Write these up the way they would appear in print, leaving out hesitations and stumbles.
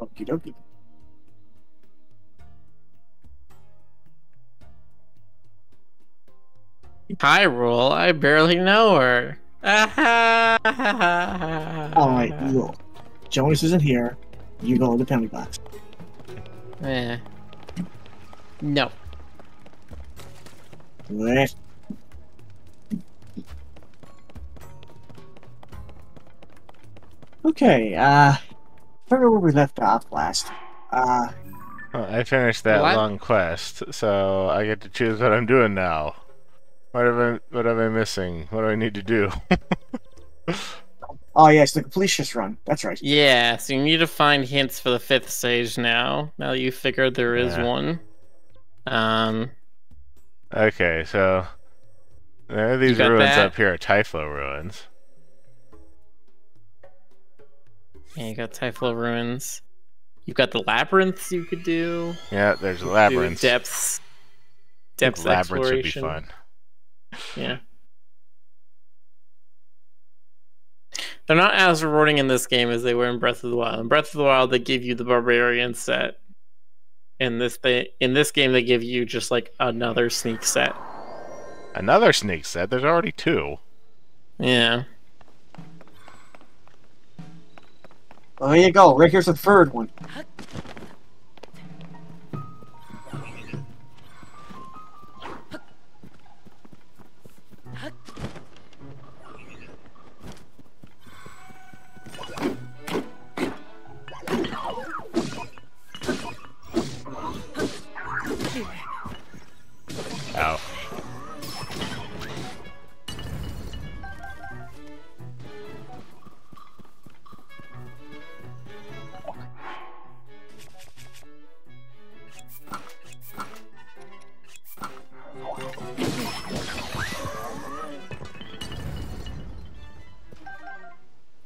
Okie dokie. Hyrule, I barely know her. Alright, Yule. Jonas isn't here. You go in the penalty box. Eh. No. What? Okay, I don't know where we left off last. Well, I finished that long quest, so I get to choose what I'm doing now. What am I missing? What do I need to do? Oh yeah, it's the completionist run. That's right. Yeah, so you need to find hints for the 5th stage now. Now that you figured there is one. Okay, so there are these ruins up here, Typhlo Ruins. Yeah, you got Typhlo Ruins. You've got the labyrinths you could do. Yeah, there's labyrinths. Depths exploration. Labyrinths would be fun. Yeah. They're not as rewarding in this game as they were in Breath of the Wild. In Breath of the Wild, they give you the barbarian set. In this game, they give you just like another sneak set. Another sneak set? There's already 2. Yeah. Well, there you go. Right here's the 3rd one. Ow.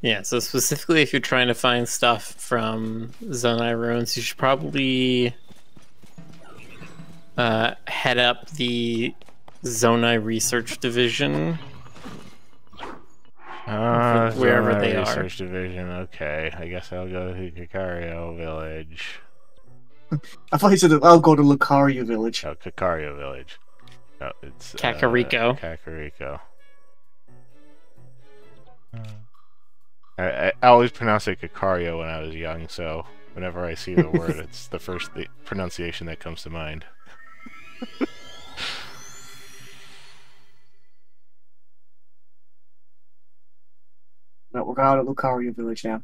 Yeah, so specifically if you're trying to find stuff from Zonai Ruins, you should probably head up the Zonai Research Division. Wherever they are. Research Division, okay. I guess I'll go to Kakariko Village. I thought you said I'll go to Lucario Village. Oh, Kakariko Village. No, it's Kakariko. Kakariko. I always pronounced it Kakario when I was young, so whenever I see the word, it's the first pronunciation that comes to mind. No, we're going out at Lucario Village now.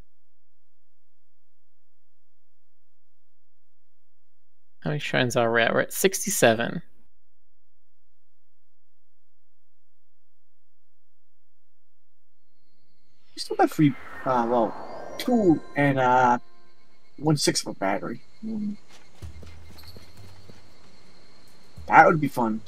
How many shrines are we at? We're at 67. We still got free, well, 2 and 1/6 of a battery. Mm. That would be fun.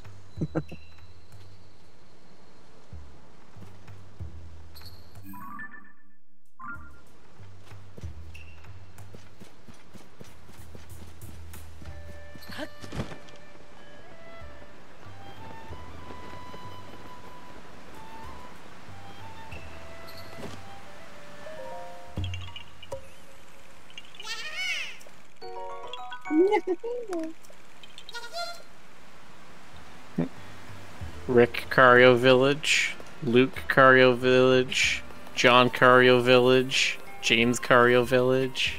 Rick Cario Village, Luke Cario Village, John Cario Village, James Cario Village.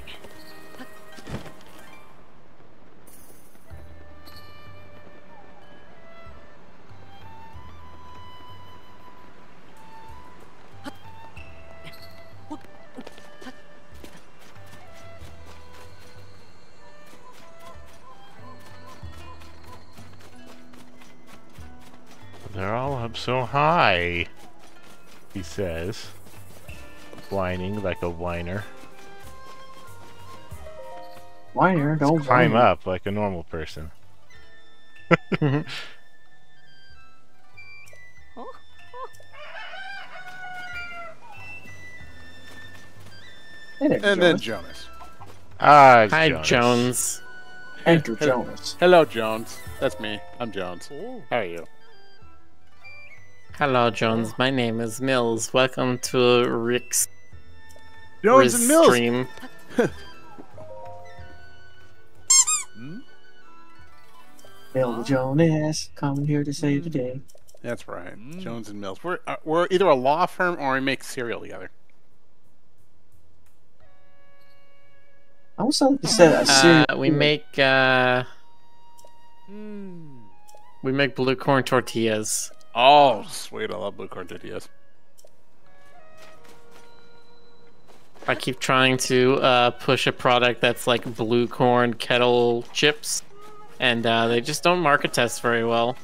They're all up so high, he says, whining like a whiner. Whiner, don't Let's climb whine. Up like a normal person. And then Jonas. Ah, hi, Jonas. Jones. Enter Jonas. Hello, Jones. That's me. I'm Jones. How are you? Hello, Jones. My name is Mills. Welcome to Rick's Jones and Mills stream. Bill Jonas coming here to save the day. That's right. Jones and Mills. We're either a law firm or we make cereal together. I was something to say that. We make blue corn tortillas. Oh, sweet. I love blue corn tortillas. I keep trying to push a product that's like blue corn kettle chips, and they just don't market test very well.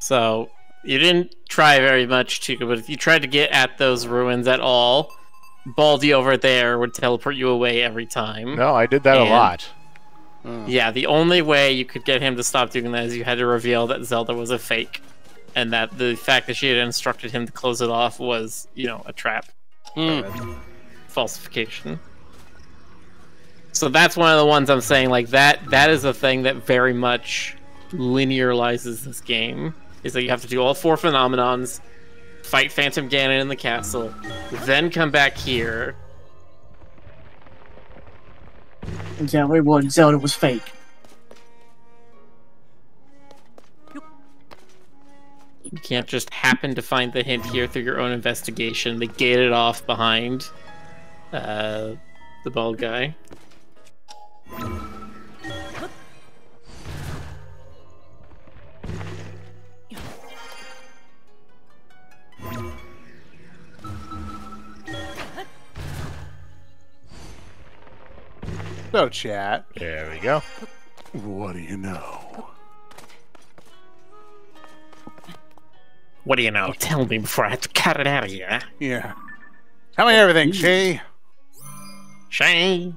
So, you didn't try very much, Chica, but if you tried to get at those ruins at all, Baldi over there would teleport you away every time. No, I did that a lot. Yeah, the only way you could get him to stop doing that is you had to reveal that Zelda was a fake, and that the fact that she had instructed him to close it off was, you know, a trap. Falsification. So that's one of the ones I'm saying, like, that is a thing that very much linearizes this game. Is that you have to do all four phenomenons, fight Phantom Ganon in the castle, then come back here. And tell everyone Zelda was fake. You can't just happen to find the hint here through your own investigation. They gate it off behind the bald guy. So, chat. There we go. What do you know? What do you know? Tell me before I have to cut it out of here. Yeah. Tell me everything, Shay. Shay.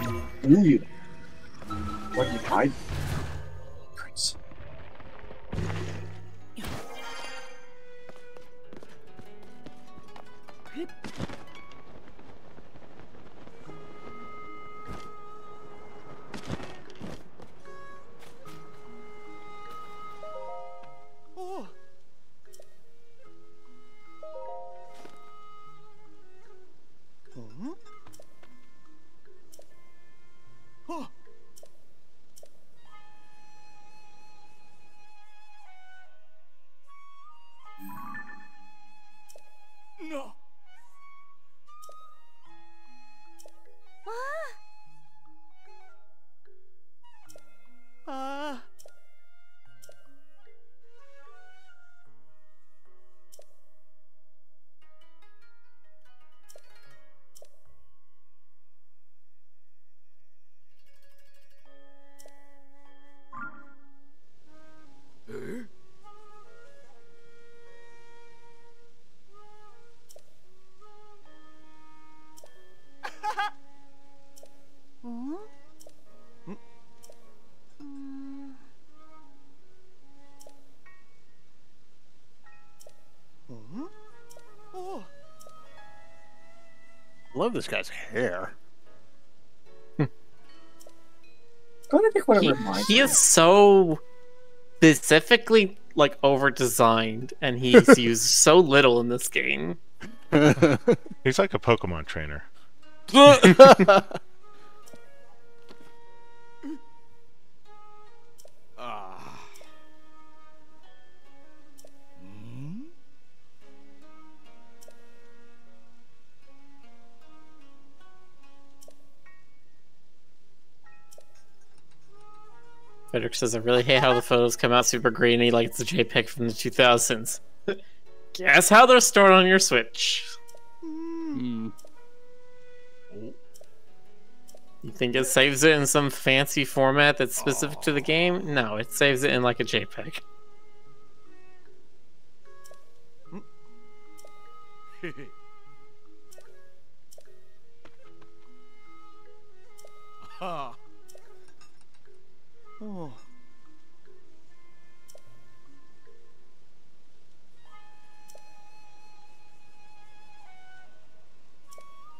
Ooh, you. What do you hide? Prince. Love this guy's hair. He is so specifically like over designed, and he's used so little in this game. He's like a Pokemon trainer. Frederick says, I really hate how the photos come out super grainy like it's a JPEG from the 2000s. Guess how they're stored on your Switch. Mm. You think it saves it in some fancy format that's specific to the game? No, it saves it in like a JPEG. Ha. Oh.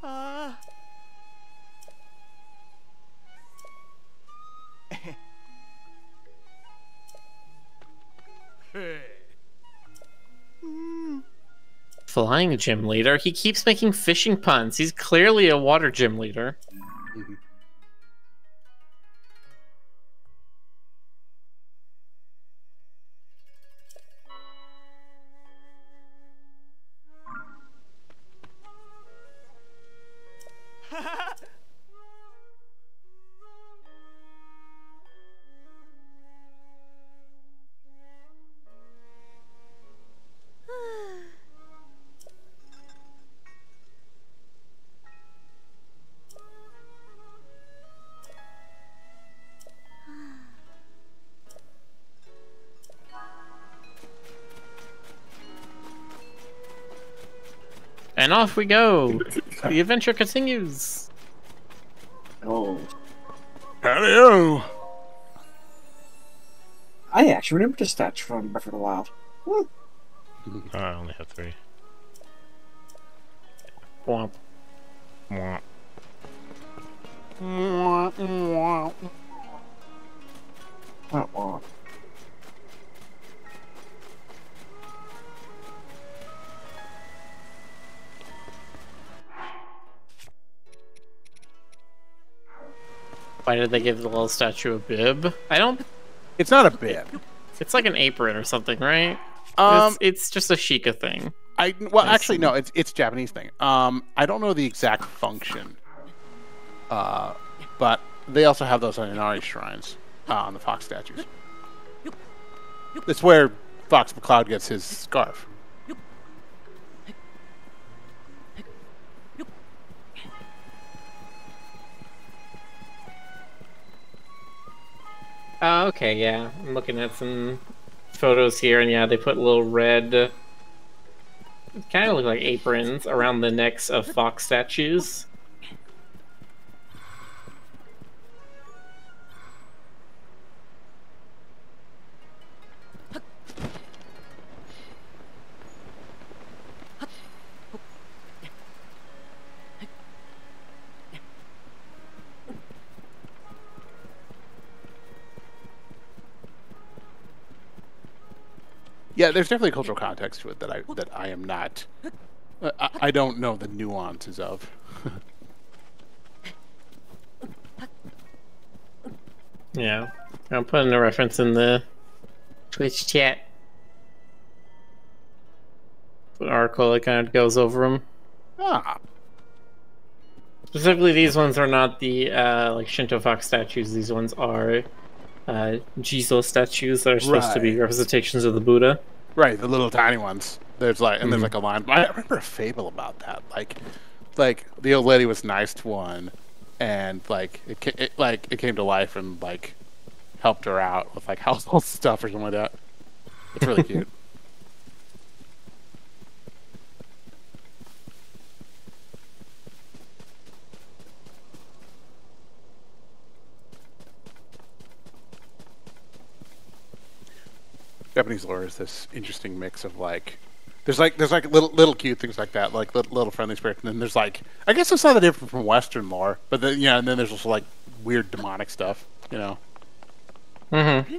Ah. Flying gym leader? He keeps making fishing puns. He's clearly a water gym leader. Mm-hmm. And off we go! The adventure continues! Oh. Hello! I actually remember this statue from Breath of the Wild. Woo. I only have 3. Womp. Womp. Womp. Womp. Womp. Womp. Why did they give the little statue a bib? I don't... It's not a bib. It's like an apron or something, right? It's just a Sheikah thing. Well, actually, no. It's a Japanese thing. I don't know the exact function. But they also have those on Inari shrines on the fox statues. That's where Fox McCloud gets his scarf. Oh, okay, yeah. I'm looking at some photos here, and yeah, they put little red... kind of look like aprons around the necks of fox statues. Yeah, there's definitely a cultural context to it that I am not. I don't know the nuances of. Yeah, I'm putting a reference in the Twitch chat. It's an article that kind of goes over them. Ah. Specifically, these ones are not the like Shinto fox statues. These ones are. Jizo statues that are supposed to be representations of the Buddha. Right, the little tiny ones. There's like, and there's like a line. I remember a fable about that. Like the old lady was nice to one, and it came to life and like helped her out with like household stuff or something like that. It's really cute. Japanese lore is this interesting mix of there's little cute things like that, like little friendly spirits, and then there's like, I guess it's not that different from Western lore, but then yeah, and then there's also like weird demonic stuff, you know. Mm-hmm.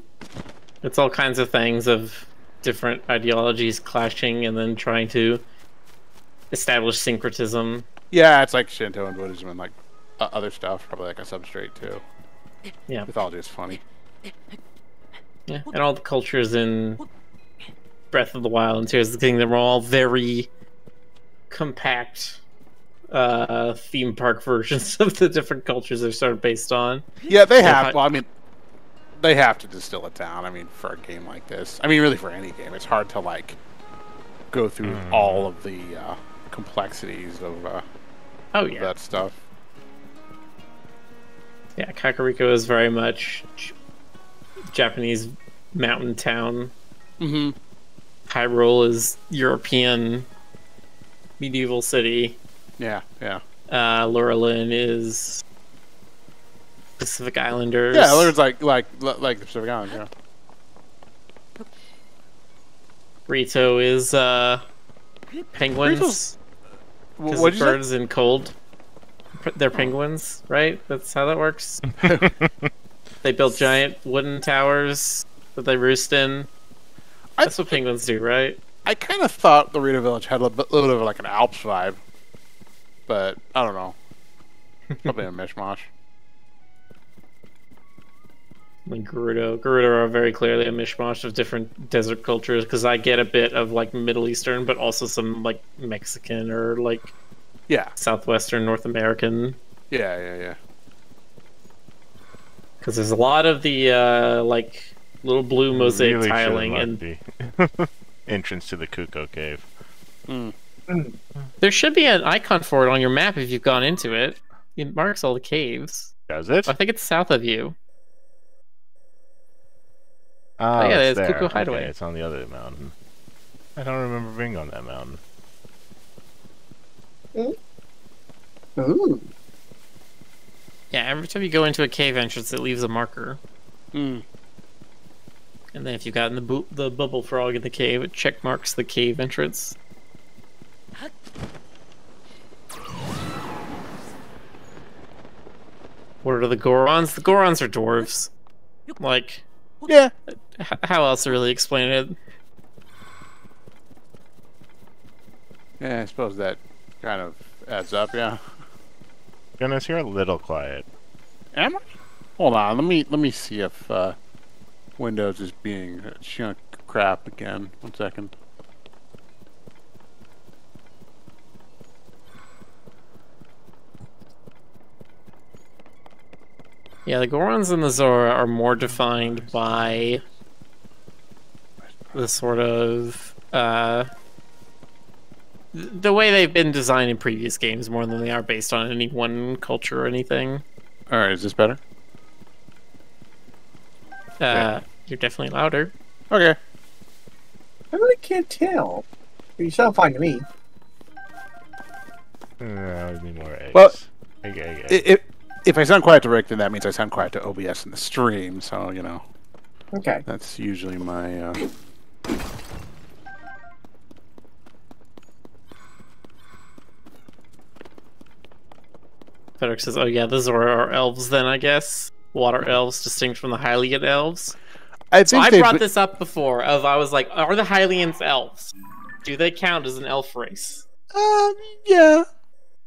It's all kinds of things of different ideologies clashing and then trying to establish syncretism. Yeah, it's like Shinto and Buddhism and like other stuff, probably like a substrate too. Yeah, mythology is funny. Yeah, and all the cultures in Breath of the Wild and Tears of the Kingdom are all very compact theme park versions of the different cultures they're sort of based on. Yeah, they have. Well, I mean, they have to distill it down. I mean, for a game like this, I mean, really for any game, it's hard to like go through all of the complexities of that stuff. Yeah, Kakariko is very much Japanese mountain town. Mm-hmm. Hyrule is European medieval city. Yeah, yeah. Lorelyn is Pacific Islanders. Yeah, Lorelyn's like the Pacific Islands. Yeah. Rito is penguins. What is birds and cold? They're penguins, right? That's how that works. They build giant wooden towers that they roost in. That's what penguins do, right? I kind of thought the Rito Village had a little bit of like an Alps vibe, but I don't know. Probably a mishmash. Like Gerudo are very clearly a mishmash of different desert cultures, because I get a bit of like Middle Eastern, but also some like Mexican or like Southwestern North American. Yeah. Because there's a lot of the like little blue mosaic really tiling and entrance to the Kuko Cave. Mm. There should be an icon for it on your map if you've gone into it. It marks all the caves. Does it? I think it's south of you. Oh, yeah, it's Kuko Hideaway. Okay, it's on the other mountain. I don't remember being on that mountain. Ooh. Yeah, every time you go into a cave entrance, it leaves a marker. Mm. And then if you've gotten the bubble frog in the cave, it check marks the cave entrance. What are the Gorons? The Gorons are dwarves. Like, yeah. How else to really explain it? Yeah, I suppose that kind of adds up, yeah. Goodness, you're a little quiet. Am I? Hold on, let me see if Windows is being a chunk of crap again. 1 second. Yeah, the Gorons and the Zora are more defined by the sort of the way they've been designed in previous games more than they are based on any one culture or anything. All right, is this better? Yeah. You're definitely louder. Okay. I really can't tell. You sound fine to me. I would need more eggs. Well, if I sound quiet to Rick, then that means I sound quiet to OBS in the stream, so, you know. Okay. That's usually my, Frederick says, oh yeah, those are elves then, I guess. Water elves, distinct from the Hylian elves. I brought this up before, I was like, are the Hylians elves? Do they count as an elf race? Yeah.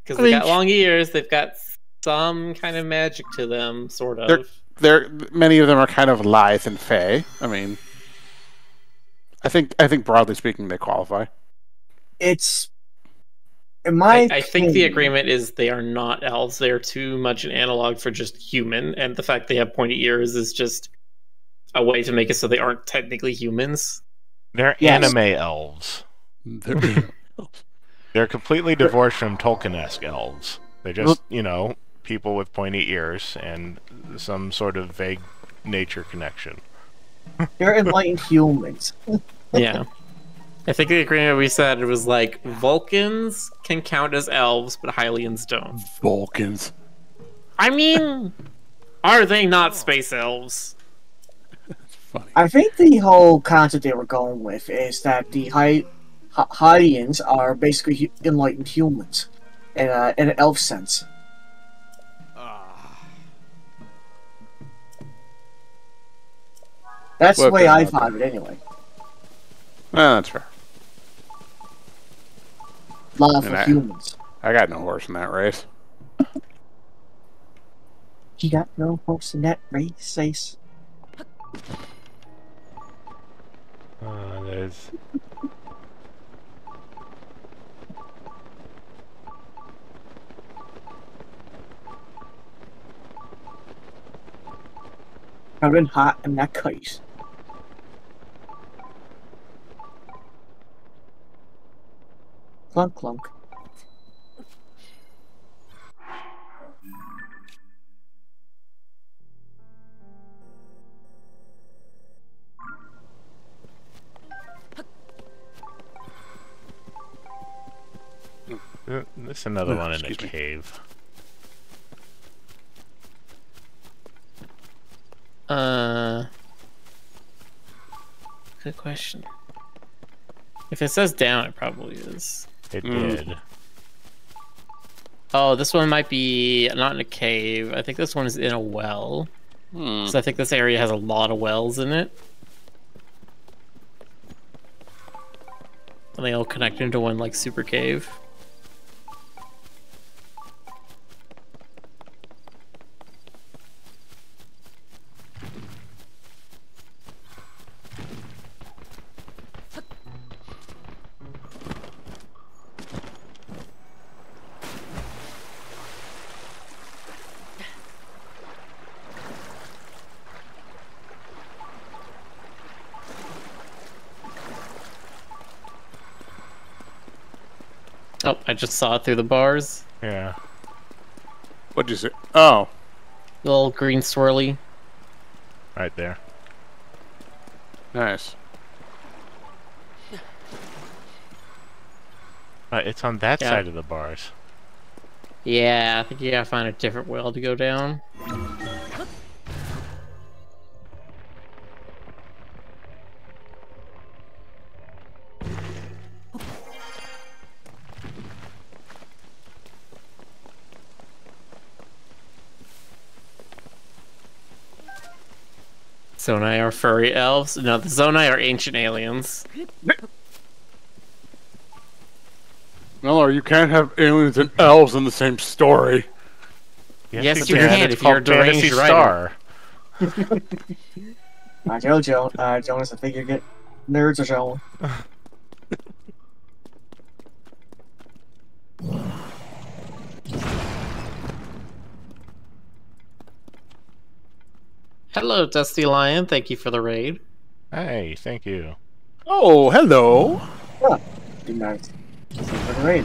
Because they got long ears, they've got some kind of magic to them, sort of. Many of them are kind of lithe and fey. I mean, I think broadly speaking, they qualify. I think the agreement is they are not elves. They are too much an analog for just human, and the fact they have pointy ears is just a way to make it so they aren't technically humans. They're anime elves. They're completely divorced from Tolkien-esque elves. They're just, you know, people with pointy ears and some sort of vague nature connection. They're enlightened humans. Yeah. I think the agreement we said it was like, Vulcans can count as elves, but Hylians don't. Vulcans. I mean, are they not space elves? That's funny. I think the whole concept they were going with is that the Hylians are basically enlightened humans. In an elf sense. That's the way I thought of it, anyway. Well, that's fair. Love for humans. I got no horse in that race. You got no horse in that race, Ace. There's... current hat in that case. Clunk, clunk. There's another one in a cave. Good question. If it says down, it probably is. It did. Oh, this one might be not in a cave. I think this one is in a well. So I think this area has a lot of wells in it. And they all connect into one, like, super cave. Oh, I just saw it through the bars. Yeah. What'd you say? Oh. The little green swirly. Right there. Nice. It's on that side of the bars. Yeah, I think you gotta find a different well to go down. Zonai are furry elves. No, the Zonai are ancient aliens. No, you can't have aliens and elves in the same story. Yes you can if you're a deranged writer. I told you, Jonas, I think you get nerds or so. Hello, Dusty Lion. Thank you for the raid. Hey, thank you. Oh, hello. Oh, good night. Thank you for the raid.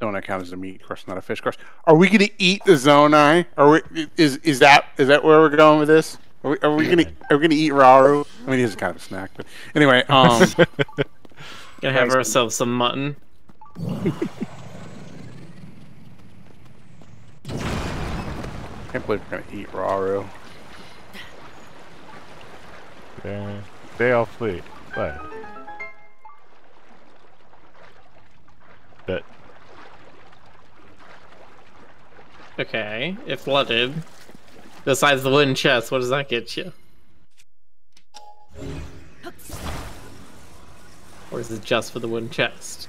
Zonai counts as a meat crust, not a fish crust. Are we going to eat the Zonai? Are we? Is that where we're going with this? Are we going to eat Rauru? I mean, he's kind of a snack, but anyway. Gonna have ourselves some mutton. Can't believe we're gonna eat Rauru. They all flee. But okay, it flooded. Besides the wooden chest, what does that get you? Or is it just for the wooden chest?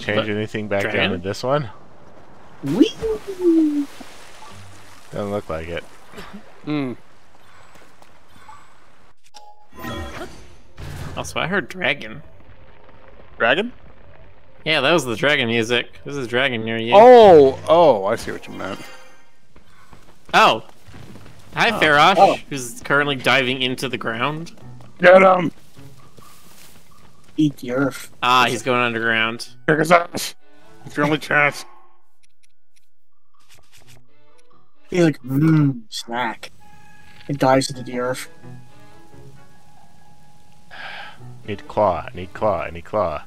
Change anything back down to this one? Whee! Doesn't look like it. Also, I heard dragon. Dragon? Yeah, that was the dragon music. This is dragon near you. Oh, I see what you meant. Oh. Hi, Farosh, who's currently diving into the ground. Get him! Eat the earth. Ah, he's going underground. It's your only chance. He's like, snack. It dives into the earth. Need claw, need claw, need claw.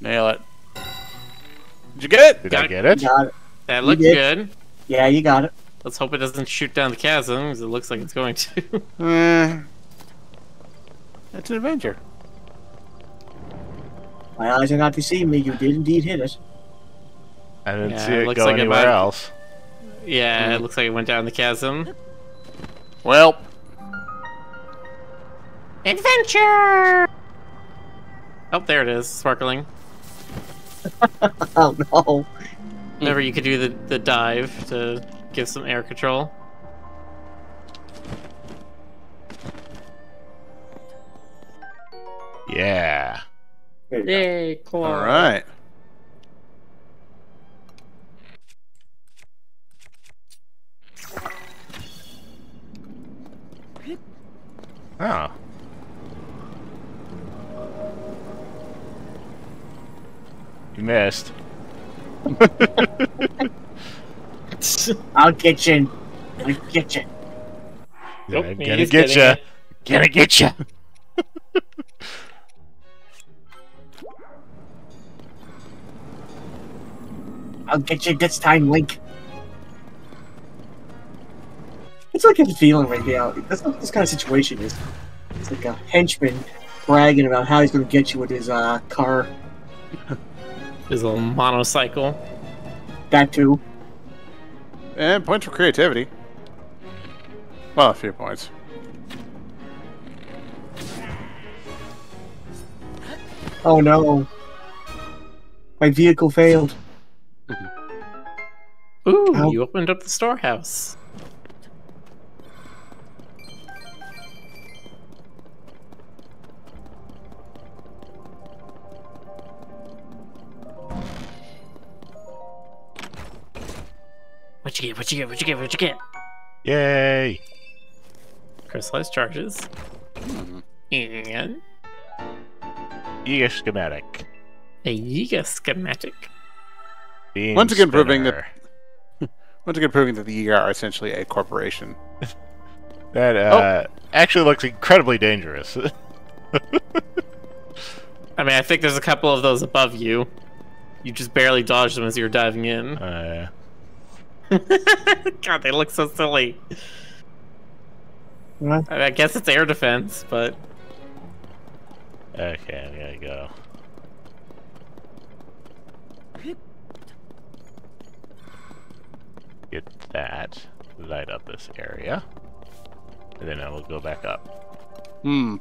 Nail it. Did you get it? Did I get it? Got it. That looked good. Yeah, you got it. Let's hope it doesn't shoot down the chasm, because it looks like it's going to. That's an adventure. My eyes are not deceiving me. You did indeed hit it. I didn't see it go anywhere else. Yeah, it looks like it went down the chasm. Well. Adventure! Oh, there it is, sparkling. Oh no. Remember, you could do the dive to give some air control. Yeah. Yay, cool. Alright. Oh. You missed. I'll get you. I'll get you. Nope, I'm gonna get you. Gonna get you. I'll get you this time, Link. It's like a feeling right now. That's what this kind of situation is. It's like a henchman bragging about how he's gonna get you with his car. His little monocycle. That too. And points for creativity. Well, a few points. Oh no. My vehicle failed. Ooh, ow. You opened up the storehouse. What you get, what you get, what you get, what you get? Yay! Crystallized charges. And... Yiga schematic. A Yiga schematic. Beam once again spinner. Proving that... Once again proving that the Yiga are essentially a corporation. That, actually looks incredibly dangerous. I mean, I think there's a couple of those above you. You just barely dodged them as you were diving in. Yeah. God, they look so silly. What? I mean, I guess it's air defense, but... Okay, I'm gonna go. Get that. Light up this area. And then I will go back up. Hmm.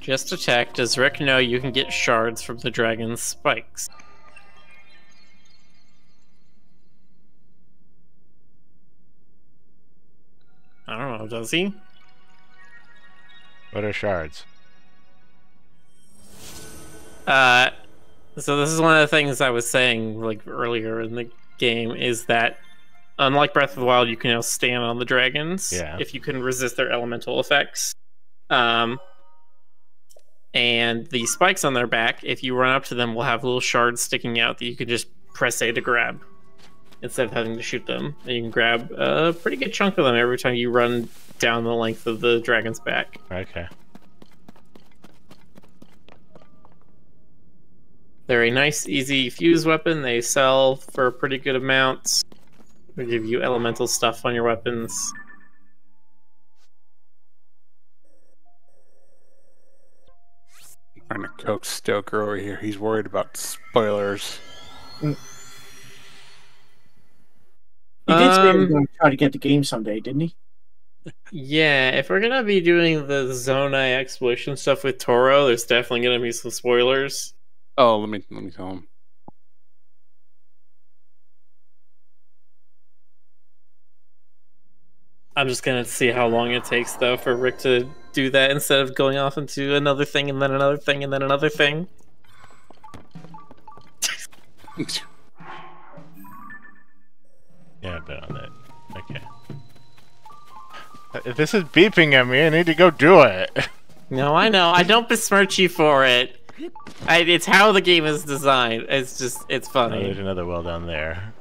Just a tech. Does Rick know you can get shards from the dragon's spikes? I don't know, does he? What are shards? So this is one of the things I was saying like earlier in the game is that unlike Breath of the Wild, you can now stand on the dragons if you can resist their elemental effects. And the spikes on their back, if you run up to them, will have little shards sticking out that you can just press A to grab instead of having to shoot them. And you can grab a pretty good chunk of them every time you run down the length of the dragon's back. Okay. They're a nice, easy fuse weapon. They sell for a pretty good amount. They give you elemental stuff on your weapons. I'm trying to coax Stoker over here. He's worried about spoilers. He did say he was going to try to get the game someday, didn't he? Yeah, if we're going to be doing the Zonai exploration stuff with Toro, there's definitely going to be some spoilers. Oh, let me tell him. I'm just going to see how long it takes, though, for Rick to do that instead of going off into another thing and then another thing and then another thing. Yeah, I've been on that. Okay. This is beeping at me. I need to go do it. No, I know. I don't besmirch you for it. It's how the game is designed. It's just, it's funny. Oh, there's another well down there.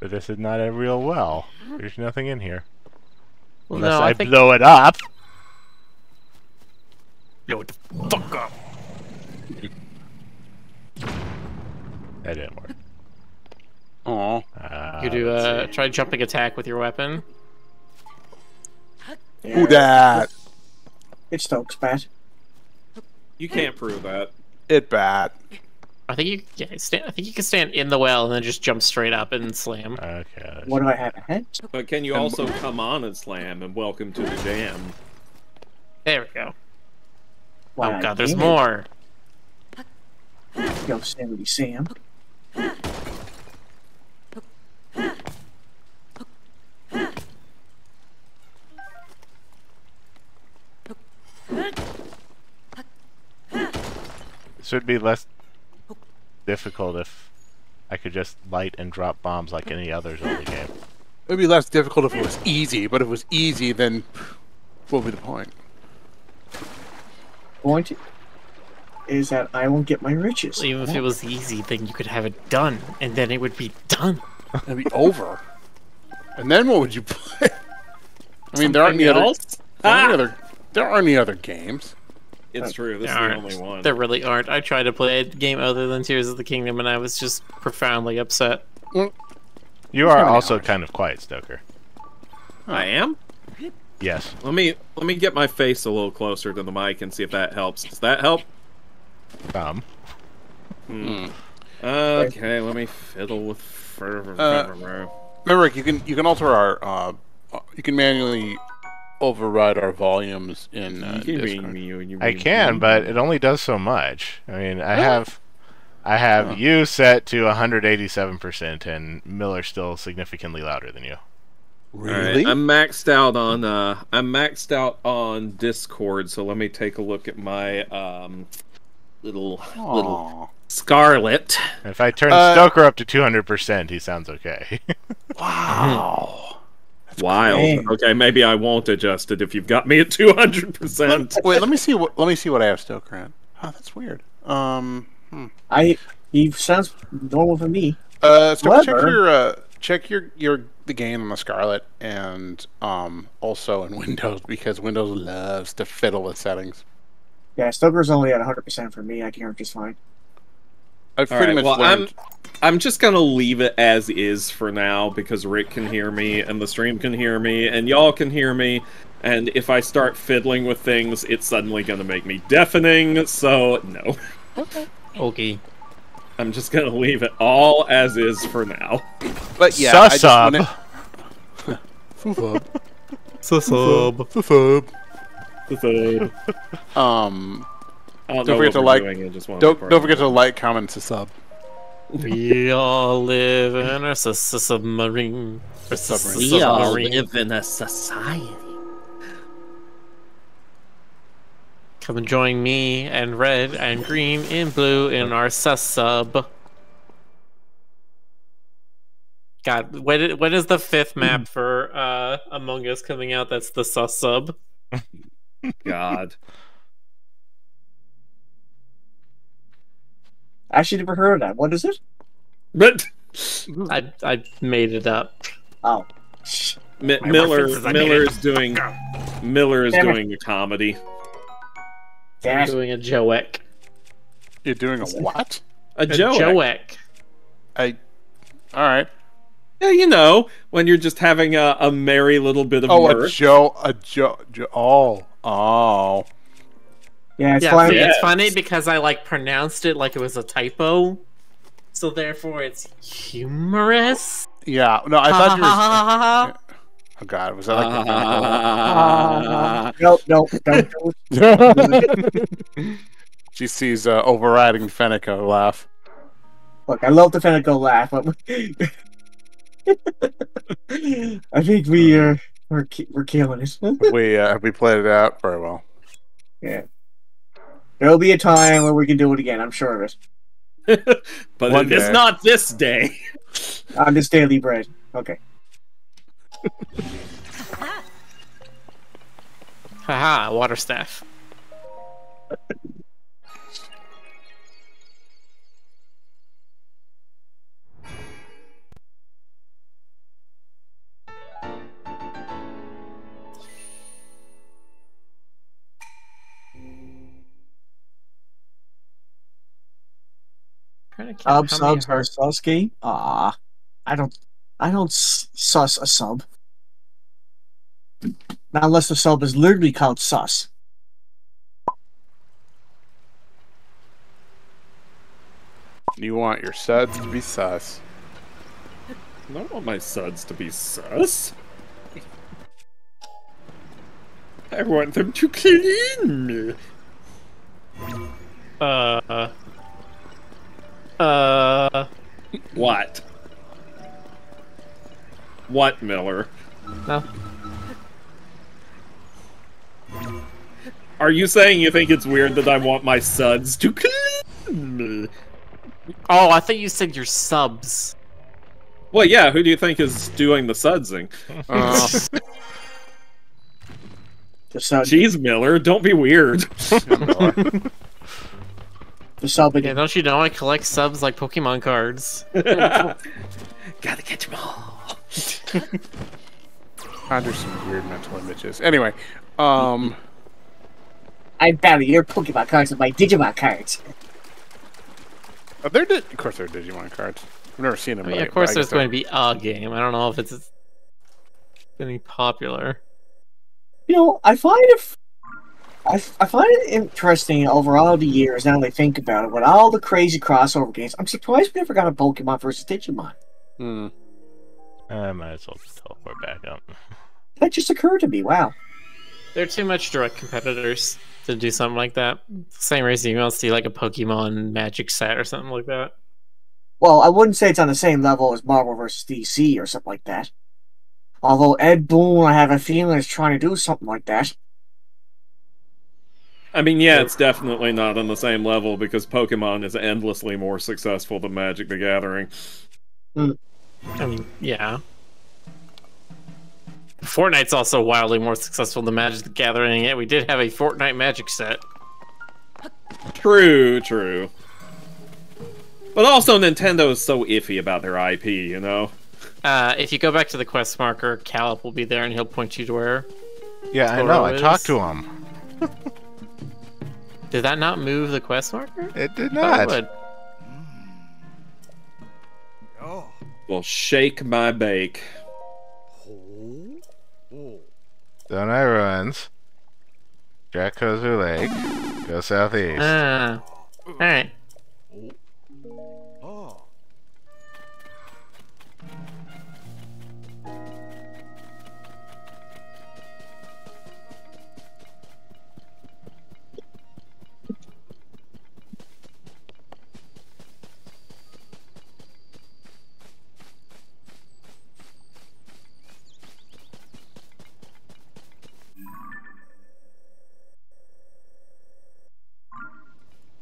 But this is not a real well. There's nothing in here. Unless I blow it up. Blow it the fuck up. That didn't work. Aww. You do a try jumping attack with your weapon. Yeah. Who that? It stalks bad. You can't prove that. It bad. I think you I think you can stand in the well and then just jump straight up and slam. Okay. What do I have ahead? But can you also come on and slam and welcome to the jam? There we go. Why oh god, there's more. Go Sammy Sam. This would be less difficult if I could just light and drop bombs like any others in the game. It would be less difficult if it was easy, but if it was easy, then what would be the point? Point is that I won't get my riches. So even if it was easy, then you could have it done, and then it would be done. It'd be over. And then what would you play? I mean, there aren't any other games. It's true. This is the only one. There really aren't. I tried to play a game other than Tears of the Kingdom, and I was just profoundly upset. You are also kind of quiet, Stoker. I am? Yes. Let me get my face a little closer to the mic and see if that helps. Does that help? Okay, let me fiddle with Rick, you can alter our you can manually override our volumes in I can, but it only does so much. I mean, I have you set to 187% and Miller's still significantly louder than you. Really? Right. I'm maxed out on Discord, so let me take a look at my little Scarlet. If I turn Stoker up to 200%, he sounds okay. Wow. That's wild. Crazy. Okay, maybe I won't adjust it if you've got me at 200%. Wait, let me see what I have Stoker at. Oh, that's weird. He sounds normal to me. Stoker, check the game on the Scarlet and also in Windows, because Windows loves to fiddle with settings. Yeah, Stoker's only at 100% for me. I can hear him just fine. I've pretty much learned. I'm just going to leave it as is for now, because Rick can hear me, and the stream can hear me, and y'all can hear me, and if I start fiddling with things, it's suddenly going to make me deafening, so no. Okay. Okay. I'm just going to leave it all as is for now. But yeah, don't forget to like, comment, to sub. We all live in a submarine. We all live in a society. Come and join me and red and green and blue in our sub. God, when is the 5th map for Among Us coming out? That's the sub. God. I actually never heard of that. What is it? But I made it up. Oh. Miller is doing a comedy. I'm doing a Joek. You're doing a what? A Joek. Alright. Yeah, you know, when you're just having a merry little bit of mirth. Oh. Yeah, it's funny because I like pronounced it like it was a typo, so therefore it's humorous. Yeah, no, I thought you were. Oh god, was that like? No. She sees overriding Fenneco laugh. Look, I love the Fenneco laugh. I think we're killing it. We played it out very well. Yeah. There'll be a time where we can do it again, I'm sure of it. But well, it's not this day. On this daily bread. Okay. Haha, water staff. Sub subs are susky. Ah, I don't sus a sub. Not unless the sub is literally called sus. You want your suds to be sus. I don't want my suds to be sus. I want them to clean. What? What, Miller? No. Are you saying you think it's weird that I want my suds to clean me? Oh, I thought you said your subs. Well, yeah, who do you think is doing the sudsing? Jeez, Miller, don't be weird. Yeah, don't you know I collect subs like Pokemon cards? Gotta catch them all. Conjure some weird mental images. Anyway, I value your Pokemon cards with my Digimon cards. Oh, of course they're Digimon cards. I've never seen them. I mean, of course there's going to be a game. I don't know if it's any popular. You know, I find it interesting over all the years, now that I think about it, with all the crazy crossover games, I'm surprised we never got a Pokemon versus Digimon. Hmm. I might as well teleport back up. That just occurred to me, wow. They're too much direct competitors to do something like that. Same reason you don't see like a Pokemon Magic set or something like that. Well, I wouldn't say it's on the same level as Marvel versus DC or something like that. Although Ed Boon, I have a feeling, is trying to do something like that. I mean, yeah, it's definitely not on the same level because Pokemon is endlessly more successful than Magic the Gathering. I mean, yeah. Fortnite's also wildly more successful than Magic the Gathering, yet we did have a Fortnite Magic set. True, true. But also, Nintendo is so iffy about their IP, you know? If you go back to the quest marker, Callop will be there and he'll point you to where... Yeah, I know, I talked to him. Did that not move the quest marker? It did not. It oh. Well, shake my bake. Zonai runs. Jack Kozu Lake. Go southeast. All right. Oh.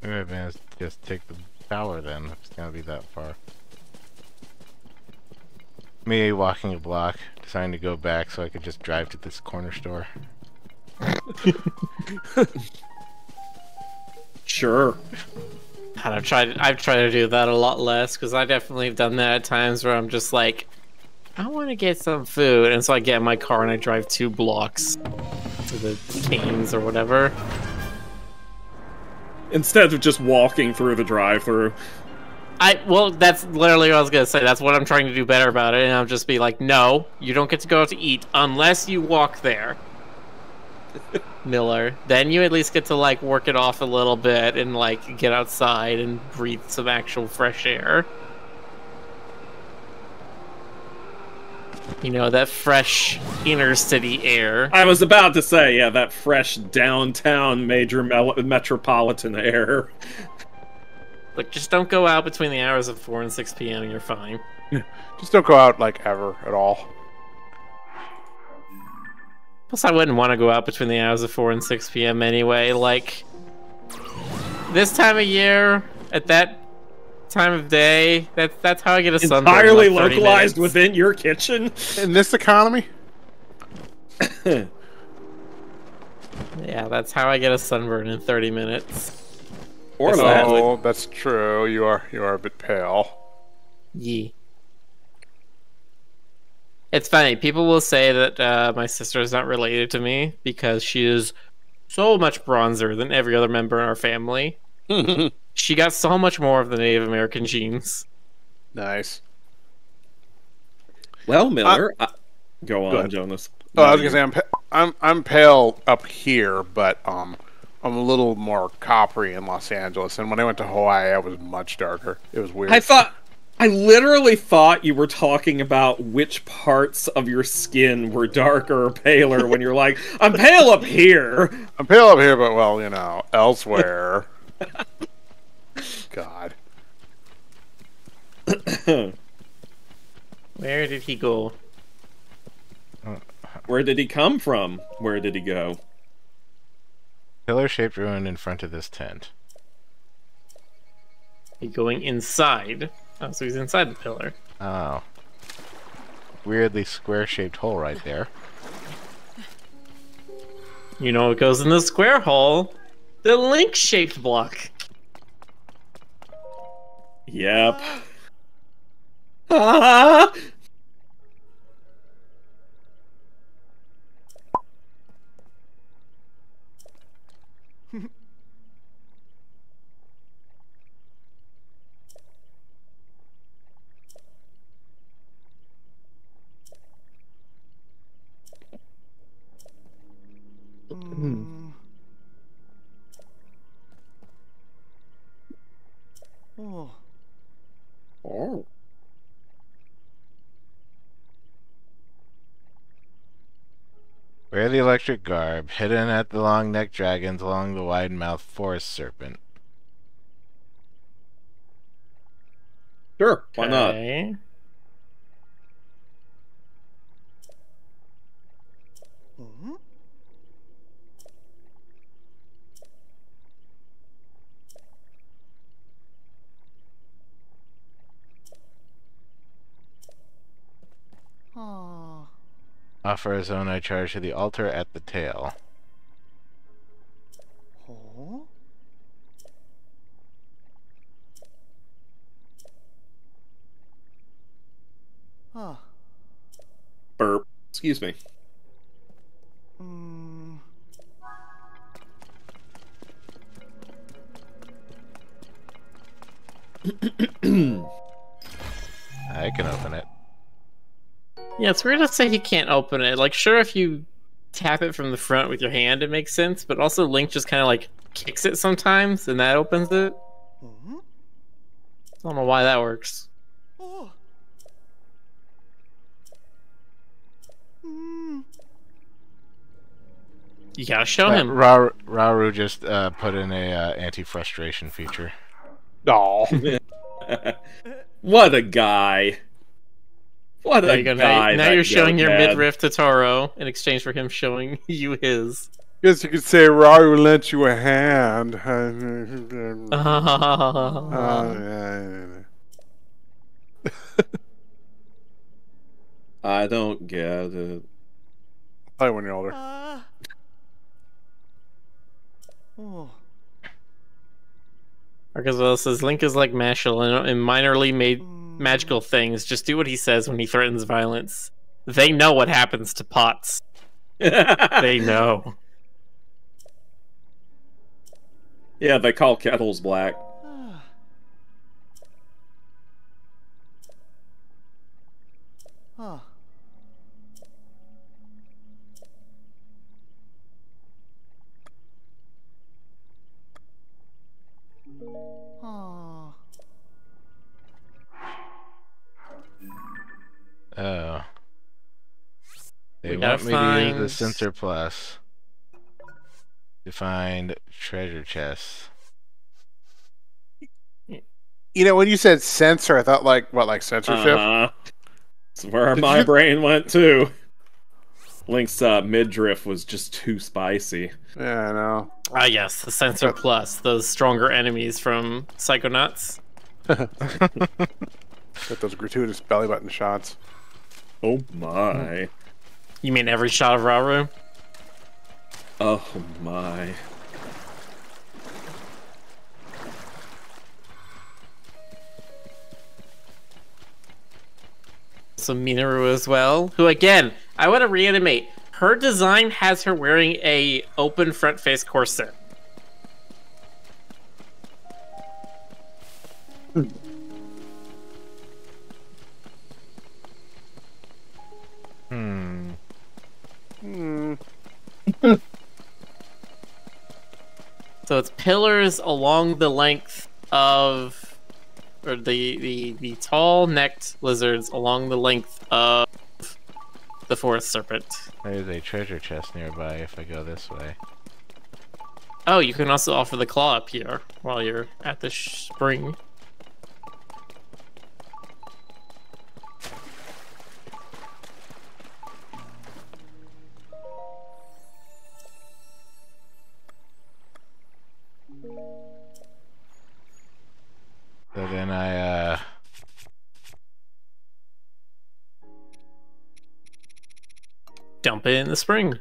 Maybe I just take the tower then, if it's gonna be that far. Me walking a block, deciding to go back so I could just drive to this corner store. Sure. And I've tried to do that a lot less, because I definitely have done that at times where I'm just like, I want to get some food, and so I get in my car and I drive 2 blocks to the Canes or whatever. Instead of just walking through the drive-thru. Well, that's literally what I was going to say. That's what I'm trying to do better about it. And I'll just be like, no, you don't get to go out to eat unless you walk there, Miller. Then you at least get to, like, work it off a little bit and, like, get outside and breathe some actual fresh air. You know, that fresh inner city air. I was about to say, yeah, that fresh downtown major metropolitan air. Look, just don't go out between the hours of 4 and 6 p.m. and you're fine. Just don't go out, like, ever at all. Plus, I wouldn't want to go out between the hours of 4 and 6 p.m. anyway, like... This time of year, at that time of day, that's how I get a sunburn. Entirely like localized within your kitchen? In this economy? Yeah, that's how I get a sunburn in 30 minutes. Or not. Oh, that's true. You are a bit pale. Yee. It's funny. People will say that my sister is not related to me because she is so much bronzer than every other member in our family. She got so much more of the Native American genes. Nice. Well, Miller, go on, Jonas. Oh, I was gonna say I'm pale up here, but I'm a little more coppery in Los Angeles, and when I went to Hawaii, I was much darker. It was weird. I literally thought you were talking about which parts of your skin were darker or paler when you're like, I'm pale up here. I'm pale up here, but, well, you know, elsewhere. God. Where did he go? Where did he come from? Where did he go? Pillar-shaped ruin in front of this tent. He's going inside. Oh, so he's inside the pillar. Oh. Weirdly square-shaped hole right there. You know what goes in the square hole? The link-shaped block. Yep. Ah! Oh. Wear the electric garb, hidden at the long-necked dragons along the wide-mouthed forest serpent. Sure, why not? Offer a Zonai charge to the altar at the tail. Oh. Huh. Burp. Excuse me. I can open it. Yeah, it's weird to say he can't open it. Like, sure, if you tap it from the front with your hand, it makes sense, but also Link just kind of, like, kicks it sometimes, and that opens it. Mm-hmm. I don't know why that works. Oh. Mm. You gotta show him. Rauru just put in a anti-frustration feature. Oh. What a guy. What a guy. Now you're showing your midriff to Taro in exchange for him showing you his. Guess you could say Raru lent you a hand. I don't get it. Probably when you're older. Oh. Arkansas says Link is like Mashal and minorly made magical things. Just do what he says when he threatens violence. They know what happens to pots. They know. Yeah, they call kettles black. Oh. Oh. They want me to use the Sensor Plus to find treasure chests. You know, when you said sensor, I thought, like, what, like censorship? That's where my brain went, too. Link's midriff was just too spicy. Yeah, I know. Ah, yes, the Sensor Plus, those stronger enemies from Psychonauts. Got those gratuitous belly button shots. Oh my. You mean every shot of Rauru? Oh my. Some Mineru as well, who again, I want to reanimate. Her design has her wearing a open front face corset. So it's pillars along the length of, or the tall-necked lizards along the length of the forest serpent. There's a treasure chest nearby if I go this way. Oh, you can also offer the claw up here while you're at the spring. So then I, dump it in the spring.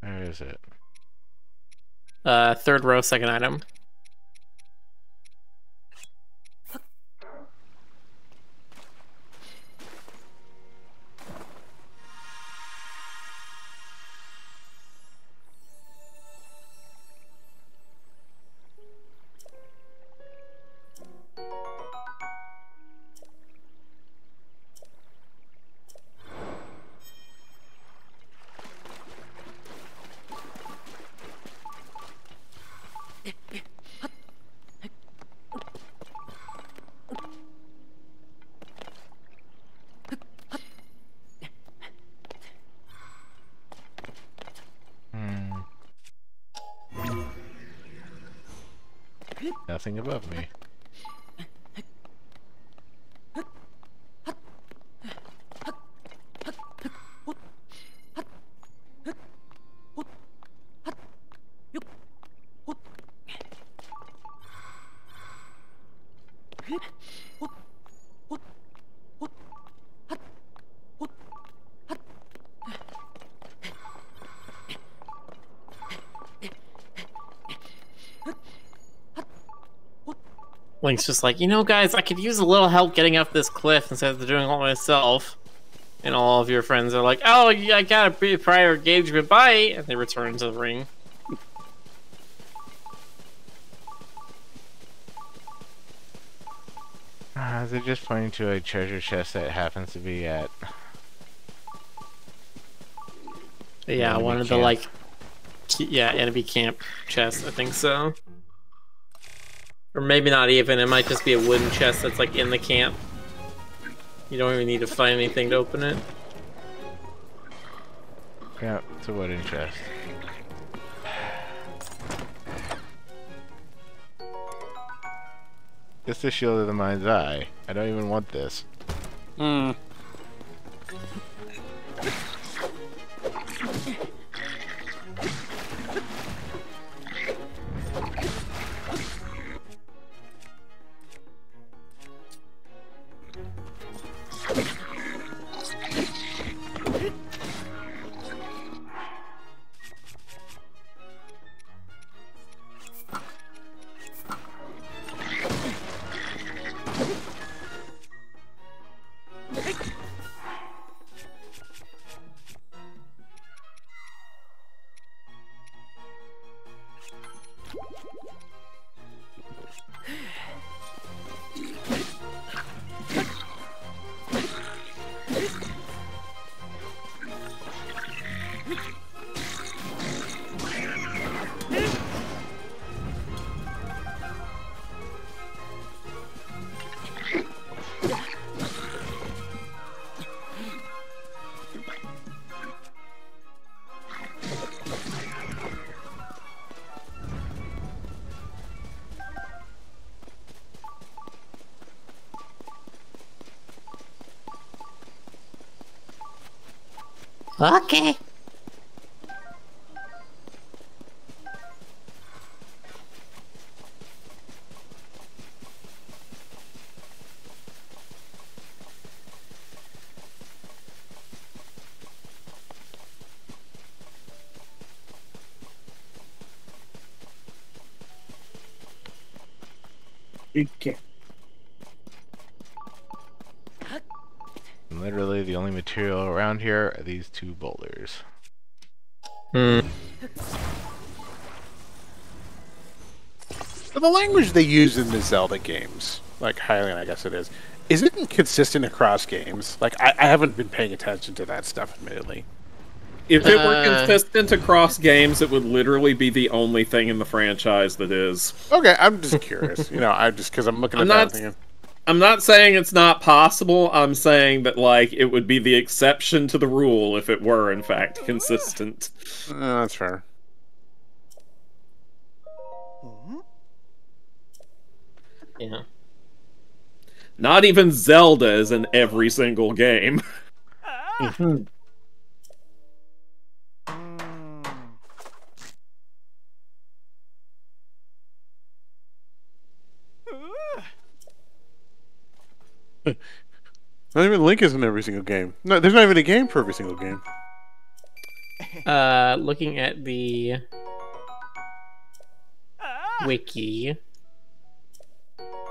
Where is it? Third row, second item. Nothing above me. Link's just like, you know, guys, I could use a little help getting up this cliff instead of doing it all myself. And all of your friends are like, oh, yeah, I got a prior engagement, bye! And they return to the ring. They're just pointing to a treasure chest that happens to be at... Yeah, one of the, like... Yeah, enemy camp chest, I think so. Or maybe not even, it might just be a wooden chest that's like in the camp. You don't even need to find anything to open it. Yeah, it's a wooden chest. Just the shield of the mind's eye. I don't even want this. Hmm. Okay. Okay. Literally the only material around here are these two boulders. Hmm. So the language they use in the Zelda games, like Hylian, I guess it is it consistent across games? Like, I haven't been paying attention to that stuff, admittedly. If it were consistent across games, it would literally be the only thing in the franchise that is. Okay, I'm just curious. You know, because I'm looking at that. I'm not saying it's not possible. I'm saying that, like, it would be the exception to the rule if it were, in fact, consistent. That's fair. Yeah. Not even Zelda is in every single game. Mm-hmm. Not even Link is in every single game. No, there's not even a game for every single game. Looking at the wiki.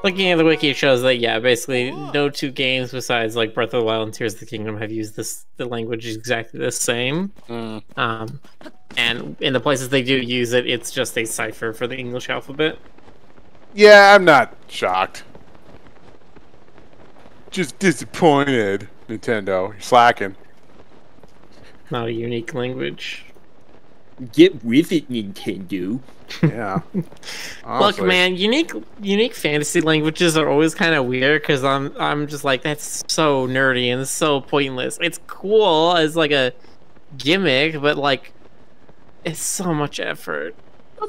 Looking at the wiki, it shows that, yeah, basically no two games besides, like, Breath of the Wild and Tears of the Kingdom have used the language exactly the same. Mm. And in the places they do use it, it's just a cipher for the English alphabet. Yeah, I'm not shocked. Just disappointed, Nintendo. You're slacking. Not a unique language. Get with it, Nintendo. Yeah. Look, man, unique fantasy languages are always kind of weird because I'm just like, that's so nerdy and so pointless. It's cool as like a gimmick, but like, it's so much effort.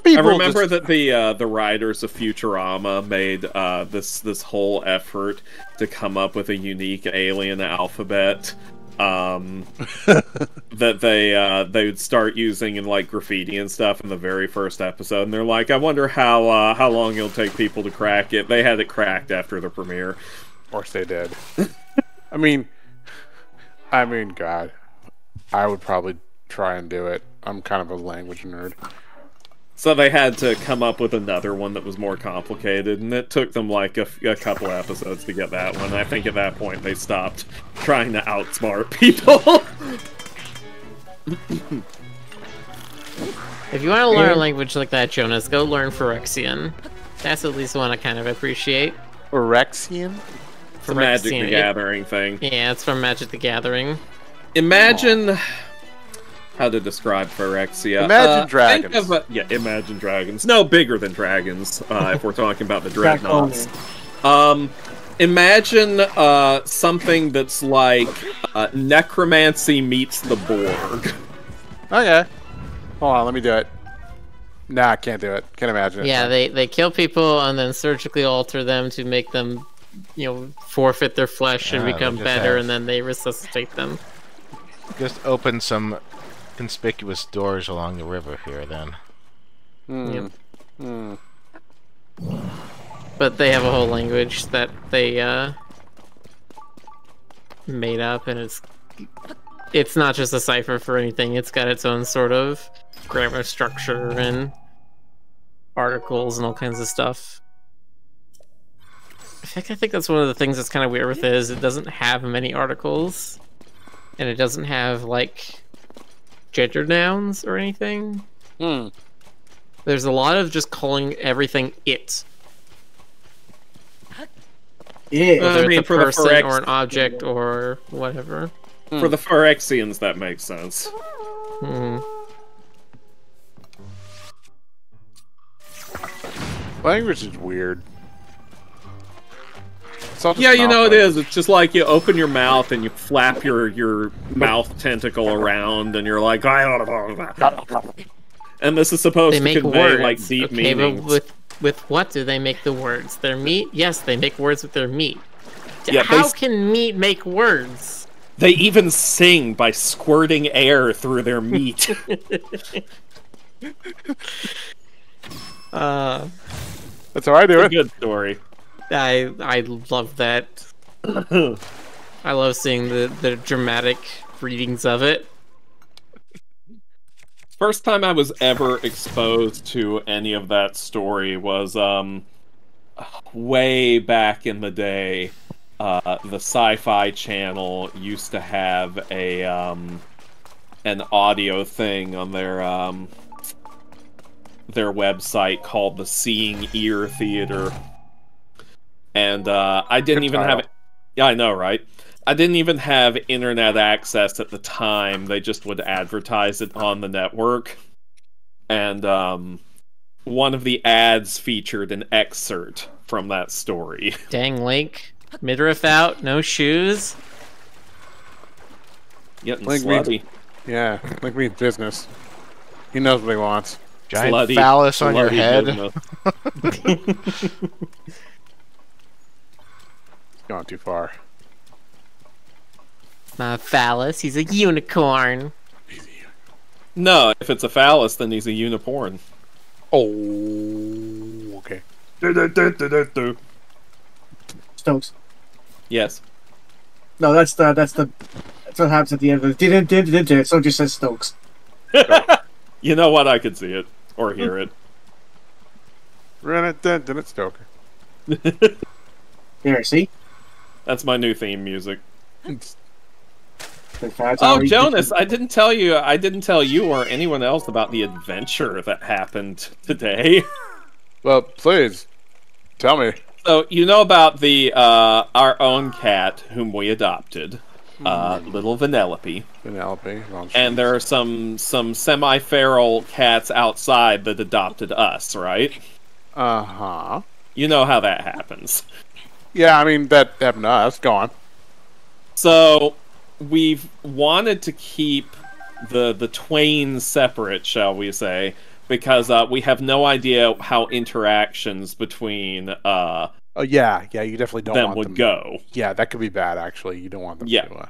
People I remember that the writers of Futurama made this whole effort to come up with a unique alien alphabet that they would start using in like graffiti and stuff in the very first episode, and they're like, I wonder how long it'll take people to crack it. They had it cracked after the premiere. Of course they did. I mean, God, I would probably try and do it. I'm kind of a language nerd. So they had to come up with another one that was more complicated, and it took them like a couple episodes to get that one. I think at that point they stopped trying to outsmart people. If you want to learn a language like that, Jonas, go learn Phyrexian. That's at least one I kind of appreciate. Phyrexian? It's a Magic the Gathering thing. Yeah, it's from Magic the Gathering. Imagine... Aww. How to describe Phyrexia. Imagine dragons. Yeah, imagine dragons. No, bigger than dragons, if we're talking about the dreadnoughts. Imagine something that's like necromancy meets the Borg. Okay. Hold on, let me do it. Nah, I can't do it. Can't imagine it. Yeah, they kill people and then surgically alter them to make them, you know, forfeit their flesh and become better, and then they resuscitate them. Just open some conspicuous doors along the river here, then. Mm. Yep. Mm. But they have a whole language that they made up, and it's not just a cipher for anything. It's got its own sort of grammar structure and articles and all kinds of stuff. In fact, I think that's one of the things that's kind of weird with it is it doesn't have many articles, and it doesn't have like gender nouns or anything. Hmm. There's a lot of just calling everything it. Yeah. Whether it's a person or an object or whatever. Hmm. For the Phyrexians, that makes sense. Hmm. Language is weird. Yeah, you know it is. It's just like you open your mouth and you flap your mouth tentacle around, and you're like, and this is supposed to convey words. Like deep meanings. But with what do they make the words? Their meat? Yes, they make words with their meat. Yeah, how can meat make words? They even sing by squirting air through their meat. That's how I do it. Good story. I love that. I love seeing the dramatic readings of it. First time I was ever exposed to any of that story was way back in the day. The Sci-Fi Channel used to have a an audio thing on their website called the Seeing Ear Theater, and I didn't even have. Yeah, I know, right? I didn't even have internet access at the time. They just would advertise it on the network, and one of the ads featured an excerpt from that story. Dang, Link. Midriff out, no shoes. Getting Link slutty. Means, yeah, Link means business. He knows what he wants. Giant slutty, phallus on your head. He's gone too far. Not a phallus, he's a unicorn. No, if it's a phallus, then he's a unicorn. Oh, okay. Stokes. Yes. No, that's what happens at the end of the so it just says Stokes. You know what, I could see it. Or hear it. Run it then it's Stoker. There, see? That's my new theme music. Oh, Jonas, I didn't tell you or anyone else about the adventure that happened today. Well, please tell me. So, you know about the our own cat, whom we adopted, little Vanellope. Vanellope. And there are some semi-feral cats outside that adopted us, right? Uh-huh. You know how that happens. Yeah, I mean, that happened to us. Go on. So, we've wanted to keep the twain separate, shall we say, because we have no idea how interactions between you definitely don't want them would go. Yeah, that could be bad, actually. You don't want them to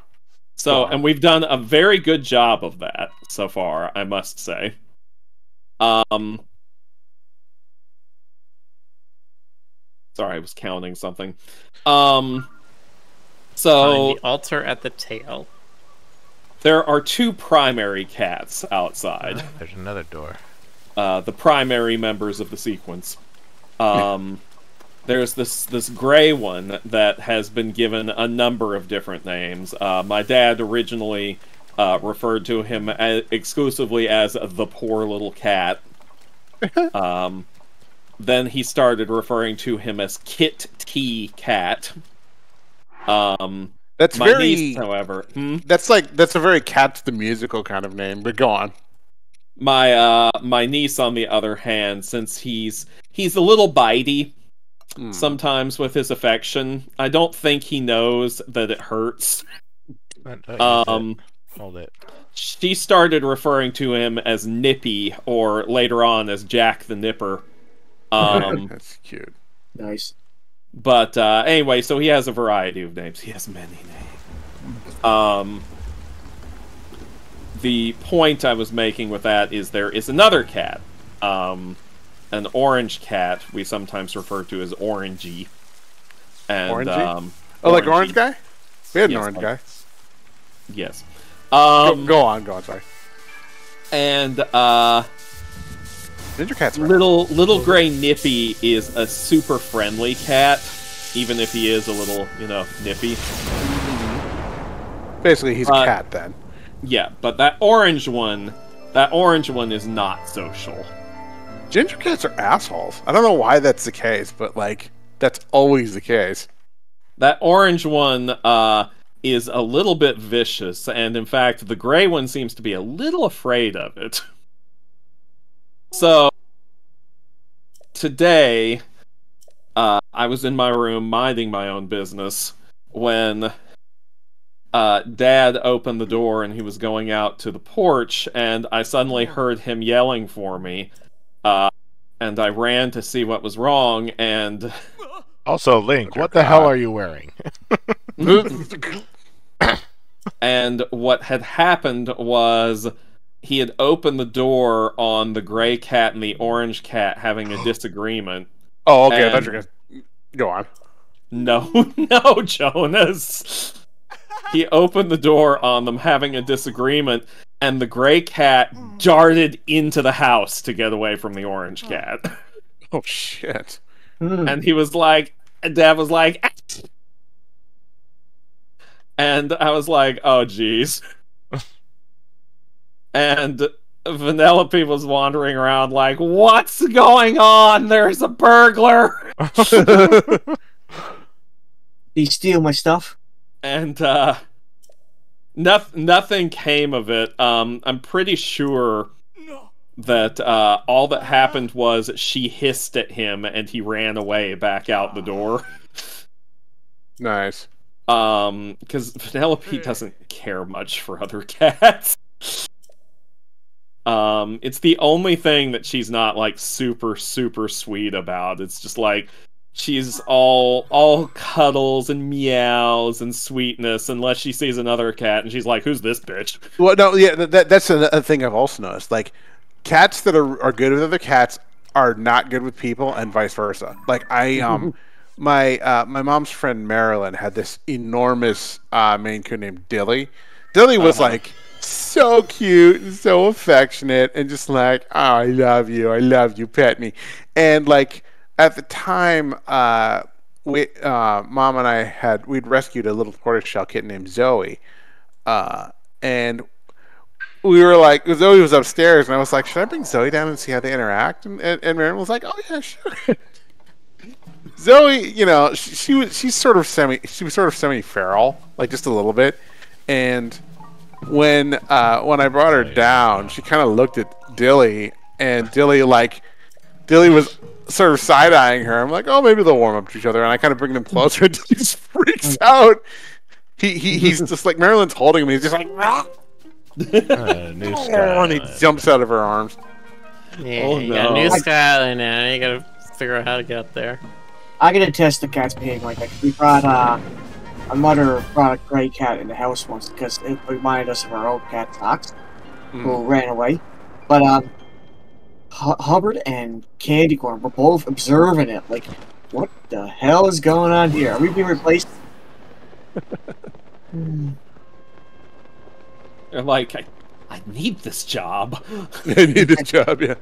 so, and we've done a very good job of that so far, I must say. Sorry, I was counting something. So... Find the altar at the tail. There are two primary cats outside. There's another door. The primary members of the sequence. There's this gray one that has been given a number of different names. My dad originally referred to him as, exclusively as the poor little cat. Then he started referring to him as Kit T Cat. That's my very niece, however. That's a very Cats the Musical kind of name, but go on. My niece, on the other hand, since he's a little bitey sometimes with his affection, I don't think he knows that it hurts. Hold it. She started referring to him as Nippy, or later on as Jack the Nipper. That's cute. Nice. But anyway, so he has a variety of names. He has many names. The point I was making with that is there is another cat, an orange cat we sometimes refer to as Orangey. And, Orangey? Oh, Orangey. Like Orange Guy? We had an Orange Guy. Yes. Go on, sorry. And Ninja Cat's little gray Nippy is a super friendly cat, even if he is a little, nippy. Basically, he's a cat then. Yeah, but that orange one is not social. Ginger cats are assholes. I don't know why that's the case, but, that's always the case. That orange one is a little bit vicious, and, in fact, the gray one seems to be a little afraid of it. So, today, I was in my room minding my own business when... Dad opened the door and he was going out to the porch, and I suddenly heard him yelling for me, and I ran to see what was wrong. And also, Link, what the hell are you wearing? And what had happened was he had opened the door on the gray cat and the orange cat having a disagreement. Oh, okay. I thought you were gonna... Go on. No, no, Jonas. He opened the door on them having a disagreement, and the gray cat darted into the house to get away from the orange cat. Oh, shit. And he was like, Dad was like, ah! And I was like, oh, geez. And Vanellope was wandering around like, what's going on? There's a burglar! Did he steal my stuff? And nothing came of it. I'm pretty sure that all that happened was she hissed at him and he ran away back out the door. Nice. Because Vanellope doesn't care much for other cats. It's the only thing that she's not like super, super sweet about. It's just like... She's all cuddles and meows and sweetness unless she sees another cat and she's like, who's this bitch? Well, no, yeah, that's another thing I've also noticed. Like, cats that are good with other cats are not good with people and vice versa. Like, I, my mom's friend Marilyn had this enormous Maine Coon named Dilly. Dilly was like so cute and so affectionate and just like, oh, I love you, pet me. And like, at the time, Mom and I we'd rescued a little tortoiseshell kitten named Zoe, and we were like, Zoe was upstairs, and I was like, should I bring Zoe down and see how they interact? And Miriam was like, oh yeah, sure. Zoe, you know, she was sort of semi-feral, like just a little bit, and when I brought her down, she kind of looked at Dilly, and Dilly was sort of side-eyeing her. I'm like, oh, maybe they'll warm up to each other, and I kind of bring them closer until he just freaks out. He's just like, Marilyn's holding him, and he's just like, ah! And he jumps out of her arms. Yeah, oh, you got a new Skyline now, you gotta figure out how to get up there. I gotta test the cat's being like that. We brought, my mother brought a gray cat in the house once, because it reminded us of our old cat, Fox, who ran away. But, Hubbard and Candy Corn were both observing it, like, what the hell is going on here? Are we being replaced? They're like, I need this job. I need this job, yeah.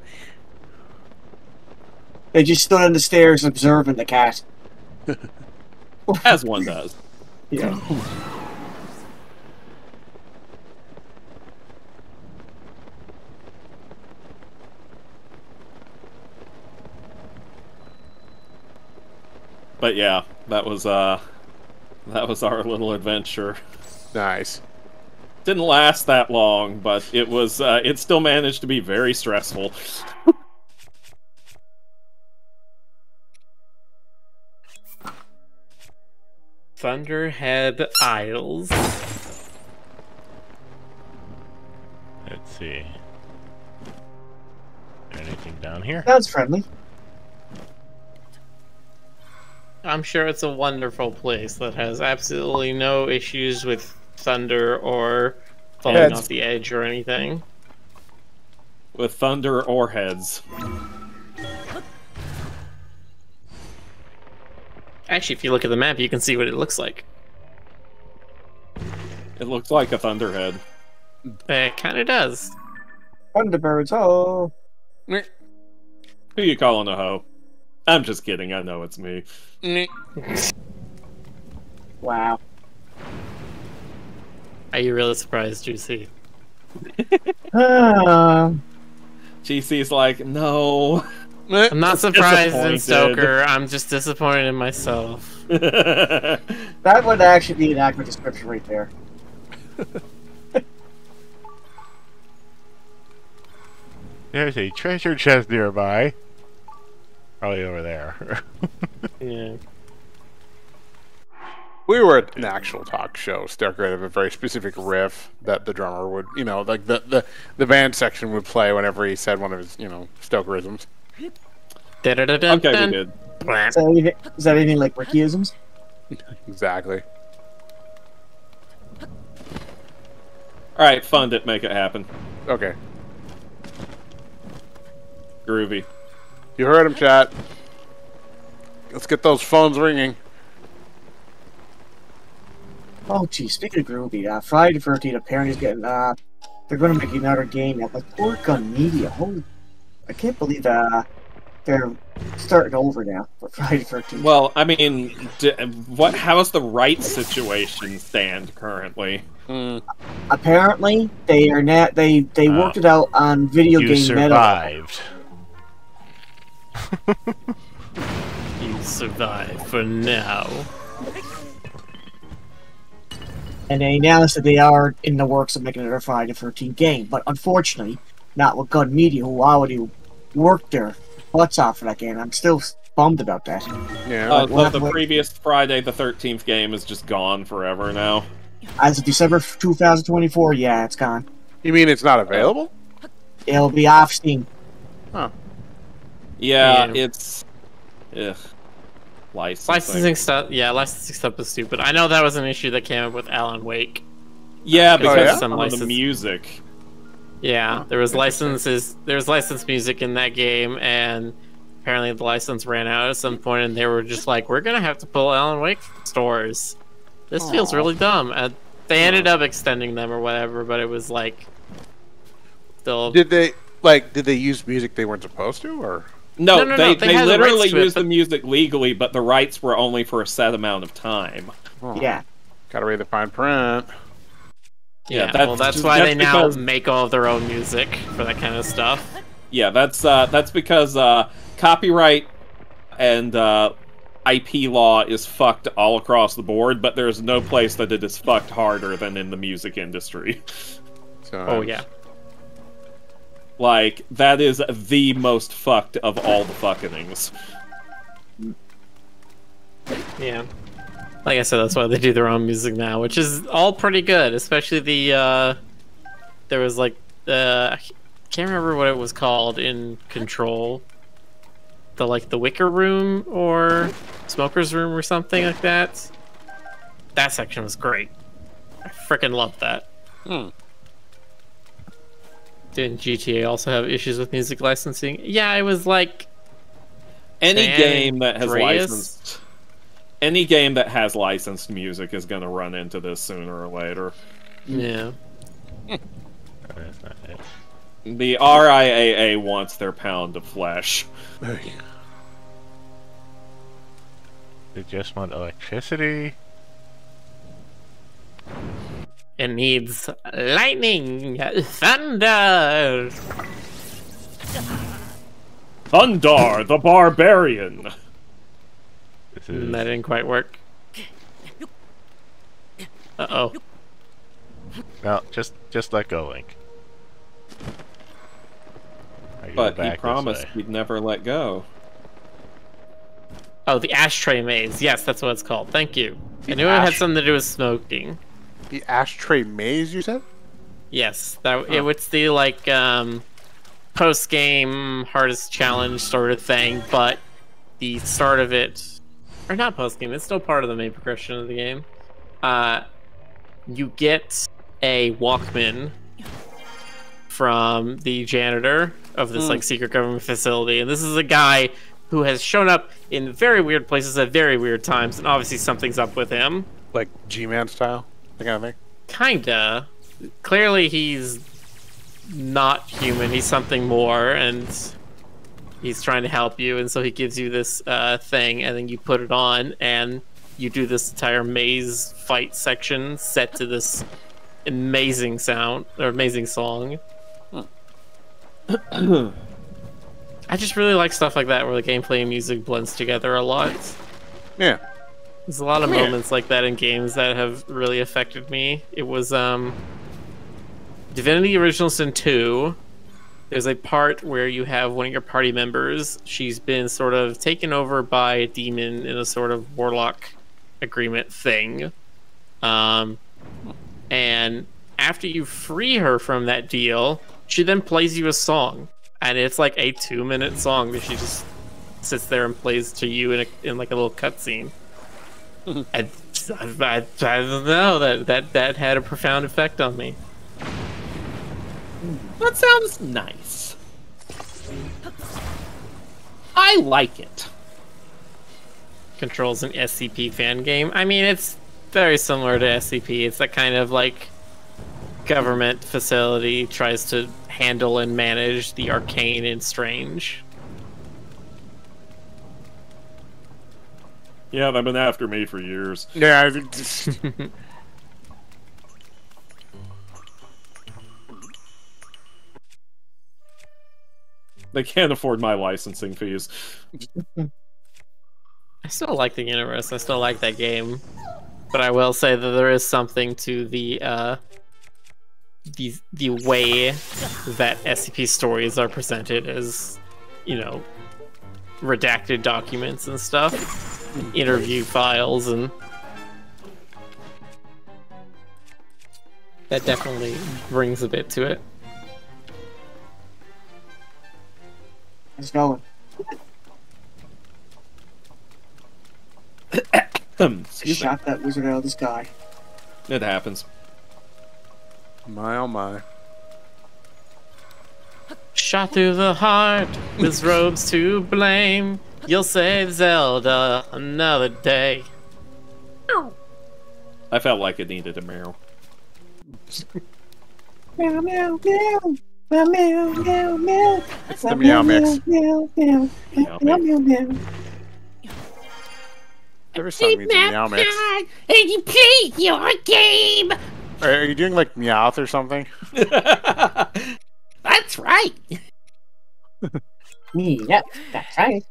They just stood on the stairs observing the cat. As one does. Yeah. But yeah, that was our little adventure. Nice. Didn't last that long, but it was it still managed to be very stressful. Thunderhead Isles. Let's see. Anything down here? Sounds friendly. I'm sure it's a wonderful place that has absolutely no issues with thunder or falling off the edge or anything. With thunder or heads. Actually, if you look at the map, you can see what it looks like. It looks like a thunderhead. It kind of does. Thunderbirds, ho! Who you calling a hoe? I'm just kidding, I know it's me. Wow. Are you really surprised, GC? GC's like, no. I'm not surprised in Stoker, I'm just disappointed in myself. That would actually be an accurate description right there. There's a treasure chest nearby. Probably over there. Yeah. We were at an actual talk show. Stoker had a very specific riff that the drummer would, you know, like the band section would play whenever he said one of his, you know, Stokerisms. Okay, we did. Is that anything like Rickyisms? Exactly. Alright, fund it, make it happen. Okay. Groovy. You heard him, chat. Let's get those phones ringing. Oh, geez, speaking of groovy, Friday the 13th, apparently is getting, they're going to make another game at Portgun Media. Holy, I can't believe, they're starting over now for Friday the 13th. Well, I mean, how's the rights situation stand currently? Mm. Apparently, they are not, they worked it out on video game survived. Meta. You survived for now. And they announced that they are in the works of making another Friday the 13th game, but unfortunately, not with Gun Media, who already worked their butts off for that game. I'm still bummed about that. Yeah, well, the previous Friday the 13th game is just gone forever now. As of December 2024, yeah, it's gone. You mean it's not available? It'll be off Steam. Huh. Yeah, yeah. It's... Ugh. Licensing stuff, yeah, licensing stuff is stupid. I know that was an issue that came up with Alan Wake. Yeah, because of some license... the music. Yeah, there was licenses. There was licensed music in that game, and apparently the license ran out at some point, and they were just like, "We're gonna have to pull Alan Wake stores. This feels really dumb." And they ended up extending them or whatever, but it was like, still. Did they like? Did they use music they weren't supposed to, or? No, no, they literally used the music legally, but the rights were only for a set amount of time. Oh. Yeah. Gotta read the fine print. Yeah, yeah, well, that's why they now make all of their own music for that kind of stuff. Yeah, that's because copyright and IP law is fucked all across the board, but there's no place that it is fucked harder than in the music industry. So, oh, yeah. Like, that is the most fucked of all the fuckings. Yeah. Like I said, that's why they do their own music now, which is all pretty good, especially the, there was like, I can't remember what it was called in Control. The, like, the Wicker Room or Smoker's Room or something like that. That section was great. I freaking loved that. Hmm. Didn't GTA also have issues with music licensing? Yeah, it was like... Any game that has licensed... Any game that has licensed music is going to run into this sooner or later. Yeah. The RIAA wants their pound of flesh. They just want electricity. It needs lightning, thunder. Thundar the Barbarian. This is... That didn't quite work. Uh-oh. No, just let go, Link. But he promised he'd never let go. Oh, the ashtray maze. Yes, that's what it's called. Thank you. I knew it had something to do with smoking. The ashtray maze, you said? Yes, that it's the like post-game hardest challenge sort of thing, but the start of it, or not post-game, it's still part of the main progression of the game. You get a Walkman from the janitor of this like secret government facility, and this is a guy who has shown up in very weird places at very weird times, and obviously something's up with him. Like G-Man style. Kinda. Clearly he's not human, he's something more, and he's trying to help you, and so he gives you this thing, and then you put it on, and you do this entire maze fight section set to this amazing sound, or amazing song. Huh. I just really like stuff like that, where the gameplay and music blends together a lot. Yeah. There's a lot of moments like that in games that have really affected me. It was Divinity Original Sin 2. There's a part where you have one of your party members. She's been sort of taken over by a demon in a sort of warlock agreement thing. And after you free her from that deal, she then plays you a song. And it's like a 2-minute song that she just sits there and plays to you in like a little cutscene. I don't know, that had a profound effect on me. That sounds nice. I like it. Controls an SCP fan game. I mean, it's very similar to SCP. It's that kind of like government facility tries to handle and manage the arcane and strange. Yeah, they've been after me for years. Yeah. They can't afford my licensing fees. I still like the universe. I still like that game. But I will say that there is something to the way that SCP stories are presented as, you know, redacted documents and stuff, and interview files, and that definitely brings a bit to it. It's going. Shot that wizard out of the sky. It happens. My oh my. Shot through the heart, this robe's to blame. You'll save Zelda another day. I felt like it needed a meow. Meow, meow, meow. Meow, meow, meow, meow. It's the meow mix. Meow, meow, meow, meow, meow, meow. Every song needs a meow mix. And you play your game. Are you doing like Meowth or something? That's right. Yep, that's right.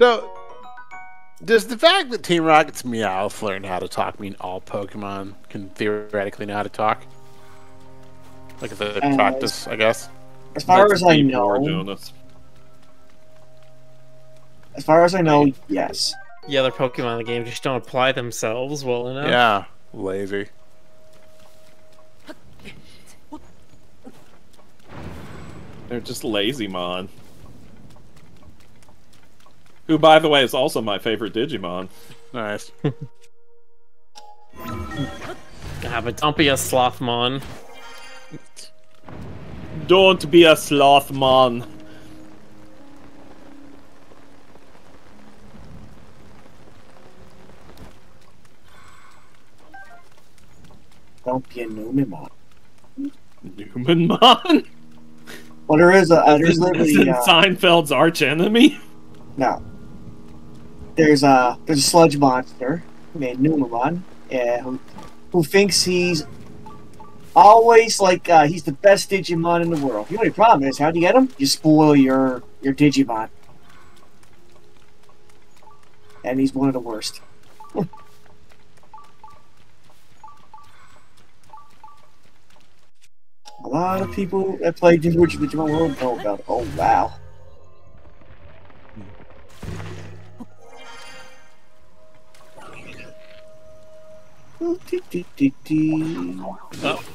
So, does the fact that Team Rocket's Meowth learned how to talk mean all Pokemon can theoretically know how to talk? Like if they practice, I guess. As far as I know. As far as I know, yes. The other Pokemon in the game just don't apply themselves well enough. Yeah, lazy. They're just lazy, mon. Who, by the way, is also my favorite Digimon. Nice. Ah, but don't be a Slothmon. Don't be a Slothmon. Don't be a Numimon. Numimon? Well, there is a... There's literally, Seinfeld's arch enemy? No. There's a sludge monster named Numimon, who thinks he's always like he's the best Digimon in the world. The only problem is, how do you get him? You spoil your Digimon, and he's one of the worst. A lot of people that play Digimon World know about it. Oh wow. Oh,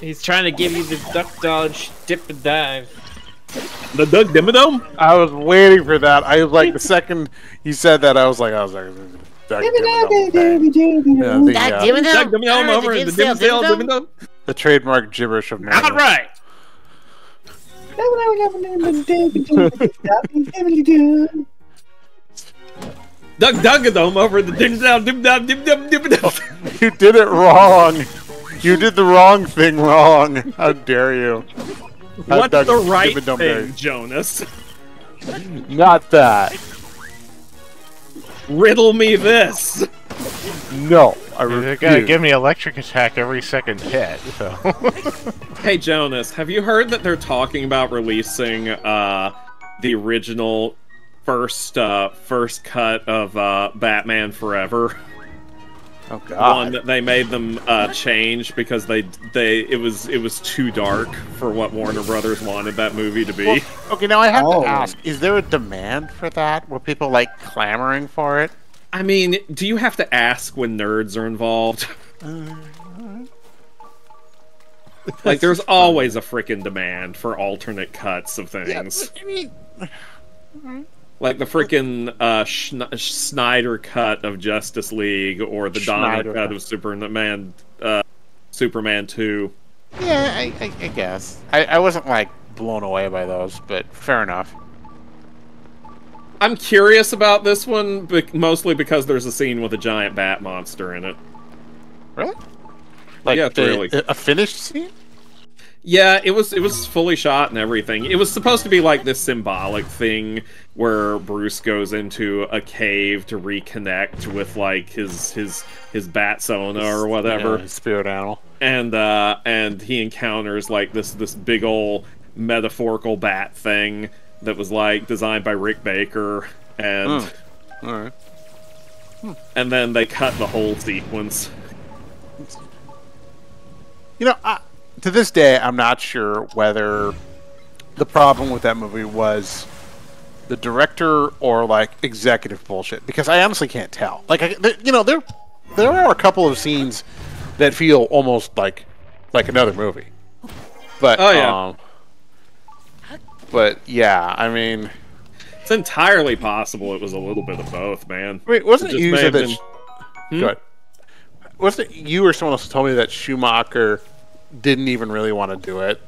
he's trying to give you the duck dodge dip and dive. The duck dimmadome? I was waiting for that. I was like, the second you said that, I was like, duck dimmadome. Duck dimmadome over in the dimmadome dimmadome. The trademark gibberish of Mineru. All right. Duck Dungadome over the dim down dim down dim dum dim down. You did it wrong. You did the wrong thing wrong. How dare you? What's the right thing, Jonas? Not that. Riddle me this. No, I refuse. They're gonna give me electric attack every second hit. So. Hey Jonas, have you heard that they're talking about releasing the original? First cut of Batman Forever. Oh God! One that they made them change because it was too dark for what Warner Brothers wanted that movie to be. Well, okay, now I have to ask: is there a demand for that? Were people like clamoring for it? I mean, do you have to ask when nerds are involved? Like, there's always a freaking demand for alternate cuts of things. Yeah, I mean... Like the freaking Snyder cut of Justice League, or the Donner cut of Superman, Superman 2. Yeah, I guess. I wasn't, like, blown away by those, but fair enough. I'm curious about this one, but mostly because there's a scene with a giant bat monster in it. Really? Like, yeah, really. A finished scene? Yeah, it was fully shot and everything. It was supposed to be like this symbolic thing where Bruce goes into a cave to reconnect with like his Batsona or whatever, his spirit animal, and he encounters like this big old metaphorical bat thing that was like designed by Rick Baker, and all right, and then they cut the whole sequence. You know, to this day, I'm not sure whether the problem with that movie was the director or, like, executive bullshit, because I honestly can't tell. Like, you know, there are a couple of scenes that feel almost like another movie. But, oh, yeah. But, yeah, I mean... It's entirely possible it was a little bit of both, man. Wait, wasn't it you that... Go ahead. Wasn't it you or someone else who told me that Schumacher... didn't even really want to do it,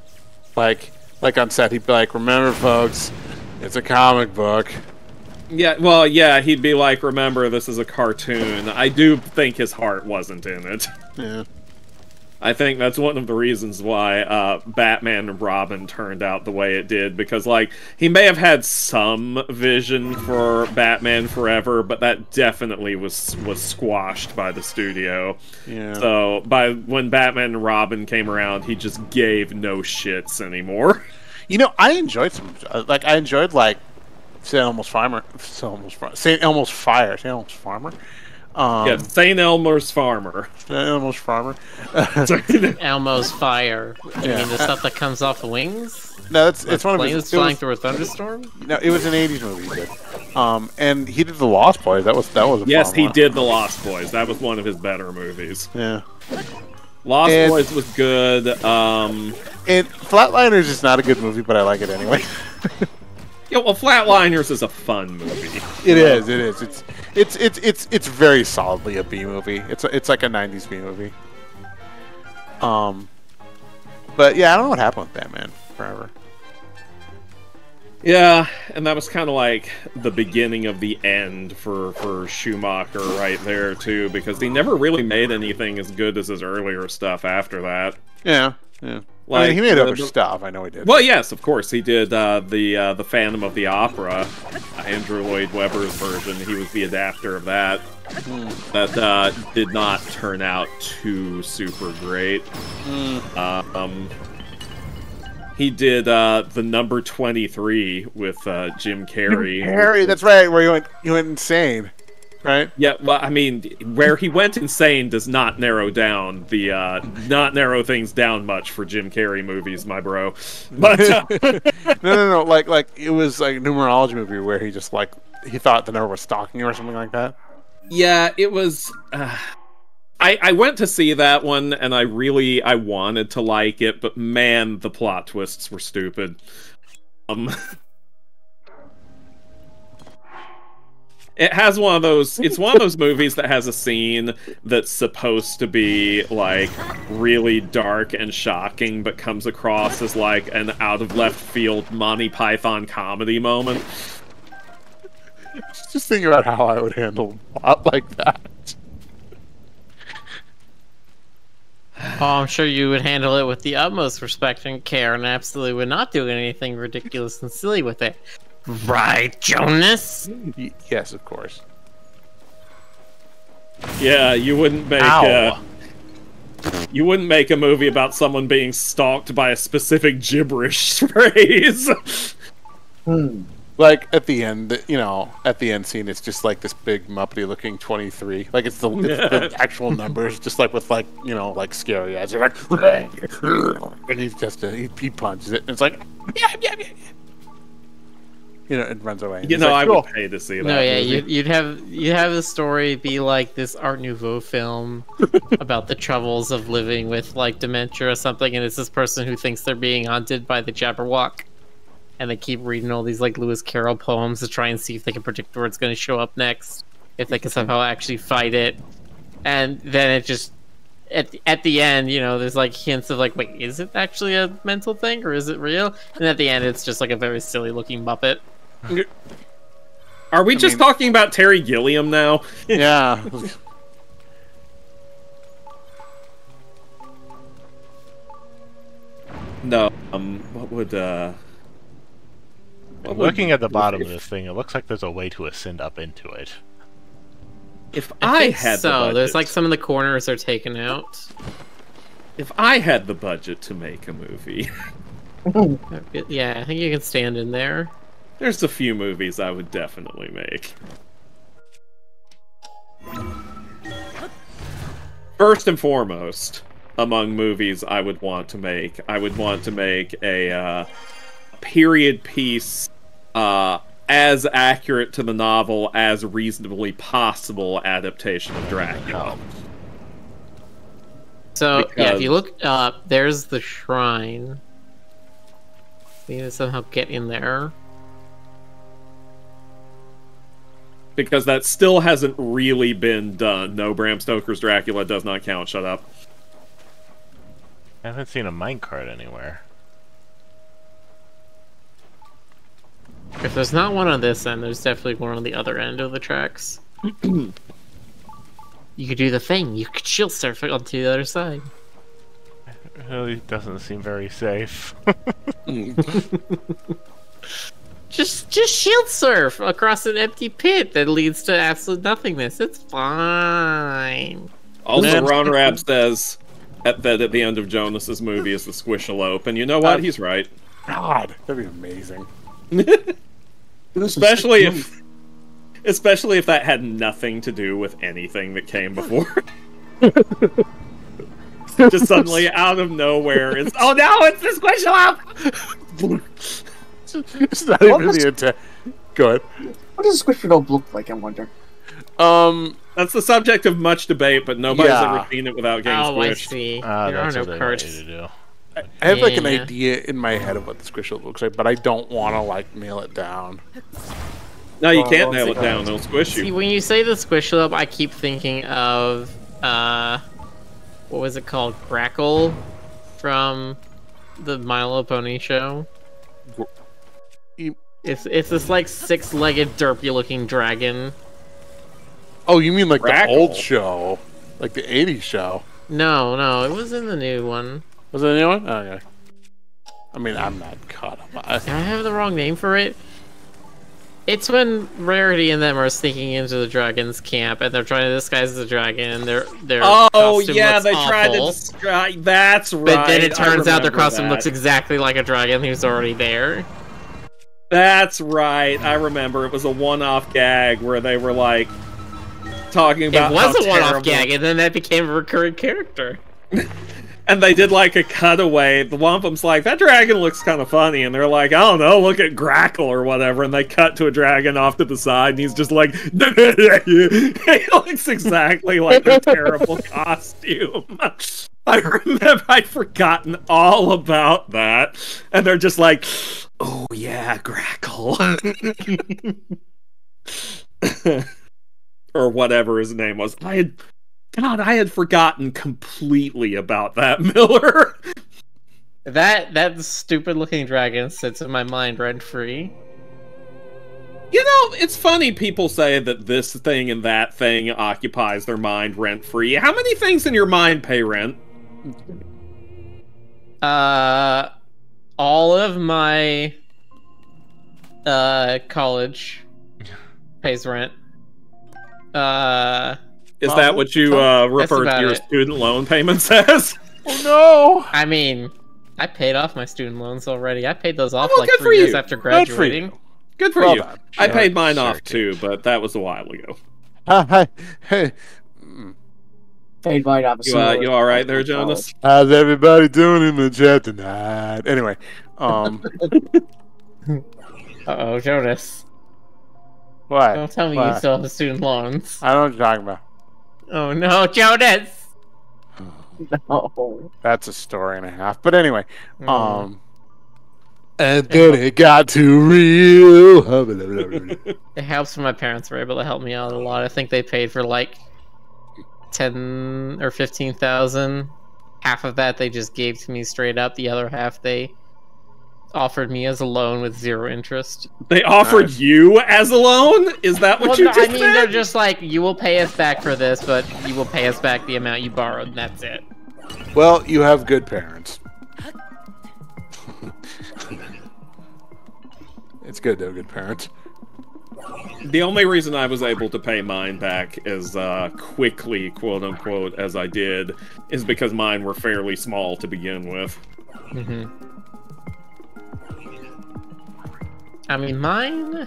like on set he'd be like, remember folks, it's a comic book. Yeah, well, yeah, he'd be like, remember, this is a cartoon. I do think his heart wasn't in it. Yeah, I think that's one of the reasons why Batman and Robin turned out the way it did, because like he may have had some vision for Batman Forever, but that definitely was squashed by the studio. Yeah. So when Batman and Robin came around, he just gave no shits anymore. You know, I enjoyed like St. Elmo's Farmer, St. Elmo's Farmer. Yeah, St. Elmo's Farmer. Elmo's Fire. Yeah. You mean the stuff that comes off the wings? No, it's one of his... flying through a thunderstorm? No, it was an 80s movie he did. And he did The Lost Boys. That was a Yes, he did The Lost Boys. That was one of his better movies. Yeah. Lost Boys was good. And Flatliners is not a good movie, but I like it anyway. Yeah, well, Flatliners is a fun movie. It is. It's very solidly a B movie. It's like a 90s B movie. But yeah, I don't know what happened with Batman Forever. Yeah, and that was kind of like the beginning of the end for Schumacher right there too, because he never really made anything as good as his earlier stuff after that. Yeah, yeah. Like, I mean, he made other stuff. I know he did. Well, yes, of course he did. The Phantom of the Opera, Andrew Lloyd Webber's version. He was the adapter of that. Mm. That did not turn out too super great. Mm. He did the number 23 with Jim Carrey. That's right. Where he went insane. Right? Yeah, well, I mean, where he went insane does not narrow down the, not narrow things down much for Jim Carrey movies, my bro. But, no, like, it was, like, a numerology movie where he just, like, he thought the number was stalking you or something like that. Yeah, it was, I went to see that one, and I wanted to like it, but man, the plot twists were stupid. It has one of those. It's one of those movies that has a scene that's supposed to be like really dark and shocking, but comes across as like an out of left field Monty Python comedy moment. Just think about how I would handle a plot like that. Oh, I'm sure you would handle it with the utmost respect and care, and absolutely would not do anything ridiculous and silly with it. Right, Jonas? Yes, of course. Yeah, you wouldn't make a movie about someone being stalked by a specific gibberish phrase. Like at the end, you know, at the end scene, it's just like this big Muppety-looking 23. Like it's the actual numbers, just like with like, you know, like scary eyes. You're like, and he punches it, and it's like. Yeah. you know, it runs away. You know, like, I would pay to see that. No, yeah, you'd have the story be like this Art Nouveau film about the troubles of living with like dementia or something, and it's this person who thinks they're being haunted by the Jabberwock, and they keep reading all these like Lewis Carroll poems to try and see if they can predict where it's going to show up next, if they can somehow actually fight it, and then it just. At the end, you know, there's like hints of like, wait, is it actually a mental thing or is it real? And at the end, it's just like a very silly looking Muppet. Are we just talking about Terry Gilliam now? Yeah. No. Looking at the bottom of this thing, it looks like there's a way to ascend up into it. If I had the budget, there's like some of the corners are taken out. If I had the budget to make a movie, yeah, I think you can stand in there. There's a few movies I would definitely make. First and foremost, among movies I would want to make, I would want to make a period piece. As accurate to the novel as reasonably possible adaptation of Dracula. So, because... yeah, if you look up, there's the shrine. We need to somehow get in there. Because that still hasn't really been done. No, Bram Stoker's Dracula does not count. Shut up. I haven't seen a minecart anywhere. If there's not one on this end, there's definitely one on the other end of the tracks. You could do the thing. You could shield surf it onto the other side. It really doesn't seem very safe. just shield surf across an empty pit that leads to absolute nothingness. It's fine. Also, Ron Rabb says at the end of Jonas's movie is the Squishalope, and you know what? He's right. God, that'd be amazing. especially if that had nothing to do with anything that came before. Just suddenly out of nowhere, it's oh no, it's the Squishalope. It's not even the intent. Go ahead. What does a Squishalope look like? I wonder. That's the subject of much debate, but nobody's ever seen it without getting squished. I see. There are no cards. I have like an idea in my head of what the Squishalope looks like, but I don't want to like nail it down. No, you can't nail it down. They'll squish you. See, when you say the Squishalope, I keep thinking of what was it called? Grackle from the My Little Pony show. It's this like six-legged derpy-looking dragon. Oh, you mean like Grackle. The old show, like the '80s show? No, it was in the new one. Was it a new one? Oh, yeah. I mean, I'm not caught up. I have the wrong name for it. It's when Rarity and them are sneaking into the dragon's camp, and they're trying to disguise the dragon, and their costume looks awful. Oh, yeah, they tried to... That's right. But then it turns out their costume looks exactly like a dragon who's already there. That's right. I remember. It was a one-off gag where they were, like, talking about how terrible... It was a one-off gag, and then that became a recurring character. And they did like a cutaway. The Wampum's like, that dragon looks kind of funny. And they're like, I don't know, look at Grackle or whatever. And they cut to a dragon off to the side. And he's just like, he looks exactly like their terrible costume. I remember I'd forgotten all about that. And they're just like, oh yeah, Grackle. Or whatever his name was. I had forgotten completely about that, Miller. That stupid-looking dragon sits in my mind rent-free. You know, it's funny people say that this thing and that thing occupies their mind rent-free. How many things in your mind pay rent? All of my college pays rent. Is that what you refer to your student loan payments as? Oh no! I mean, I paid off my student loans already. I paid those off like 3 years after graduating. Good for you. I paid mine off too, but that was a while ago. Paid mine off. You all right there, Jonas? How's everybody doing in the chat tonight? Anyway, Uh-oh, Jonas. What? Don't tell me you still have the student loans. I don't know what you're talking about. Oh no, Jonas! No. That's a story and a half. But anyway, and then it got too real. It helps when my parents were able to help me out a lot. I think they paid for like 10 or 15,000. Half of that they just gave to me straight up. The other half they offered me as a loan with zero interest. They offered you as a loan? Is that what you just said? They're just like, you will pay us back for this, but you will pay us back the amount you borrowed, and that's it. Well, you have good parents. It's good to have good parents. The only reason I was able to pay mine back as quickly, quote-unquote, as I did is because mine were fairly small to begin with. Mm-hmm. I mean, mine,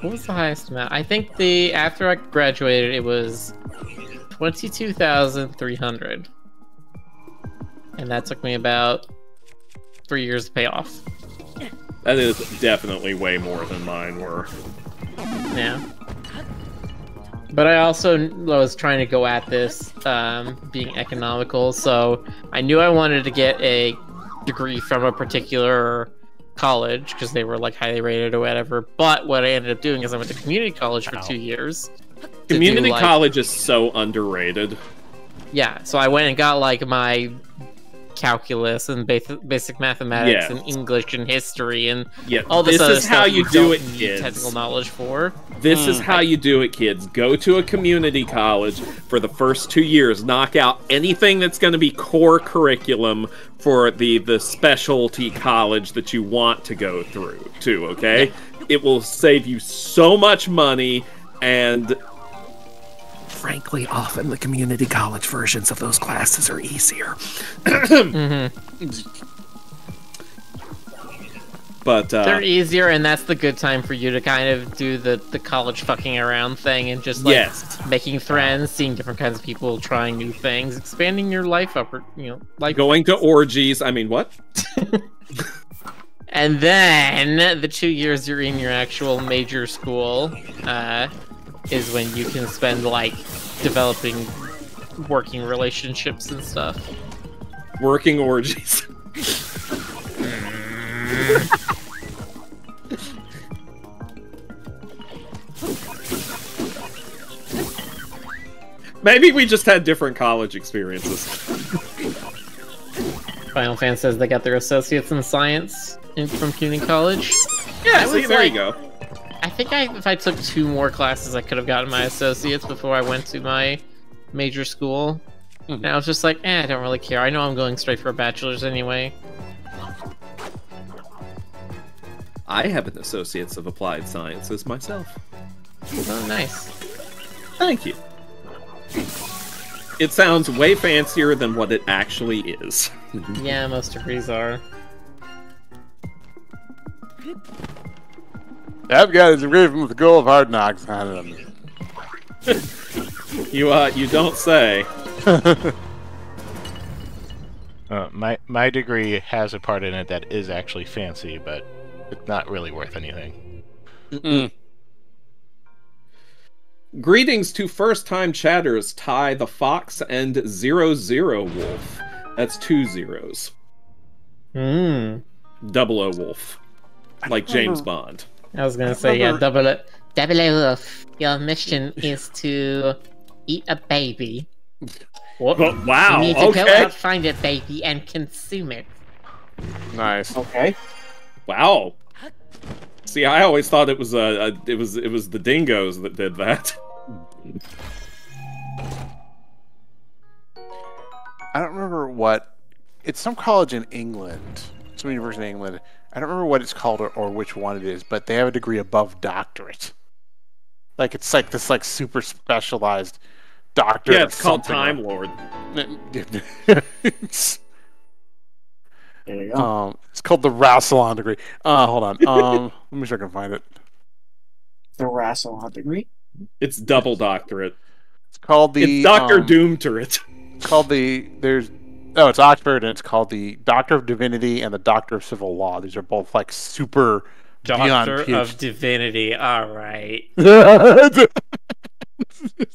what was the highest amount? I think the, after I graduated, it was 22,300. And that took me about 3 years to pay off. That is definitely way more than mine were. Yeah. But I also was trying to go at this being economical, so I knew I wanted to get a degree from a particular college because they were like highly rated or whatever, but what I ended up doing is I went to community college for 2 years. Community college is so underrated. Yeah, so I went and got like my calculus and basic mathematics and English and history and all this other stuff you don't need technical knowledge for. This is how you do it, kids. Go to a community college for the first 2 years. Knock out anything that's going to be core curriculum for the specialty college that you want to go through, too, okay? It will save you so much money and... Frankly, often the community college versions of those classes are easier. But they're easier, and that's the good time for you to kind of do the college fucking around thing and just like making friends, seeing different kinds of people, trying new things, expanding your life up, you know, like going to orgies. I mean, what? And then the 2 years you're in your actual major school. Is when you can spend, like, developing working relationships and stuff. Working orgies. Maybe we just had different college experiences. Final Fan says they got their associates in science from CUNY College. Yeah, see, there you go. I think if I took 2 more classes, I could have gotten my associates before I went to my major school. And I was just like, eh, I don't really care. I know I'm going straight for a bachelor's anyway. I have an associate's of applied sciences myself. Oh, nice. Thank you. It sounds way fancier than what it actually is. Yeah, most degrees are. I've got a degree from the School of Hard Knocks. I don't know. You don't say. My degree has a part in it that is actually fancy, but it's not really worth anything. Greetings to first-time chatters, Ty the Fox and 00 Wolf. That's 2 zeros. Mm. 00 Wolf, like James Bond. I was gonna say, yeah, double wolf. Your mission is to eat a baby. What? But, wow! You need to go out, find a baby, and consume it. Nice. Okay. Wow. See, I always thought it was the dingoes that did that. I don't remember what. It's some college in England. Some university in England. I don't remember what it's called or which one it is, but they have a degree above doctorate. Like, it's like this, like, super specialized doctorate. Yeah, it's called Time Lord. There you go. It's called the Rassilon degree. Hold on. Let me see if I can find it. The Rassilon degree? It's double doctorate. It's called the... It's Dr. Doomtorate. It's called the... There's... Oh, it's Oxford, and it's called the Doctor of Divinity and the Doctor of Civil Law. These are both, like, super Doctor of Divinity. All right.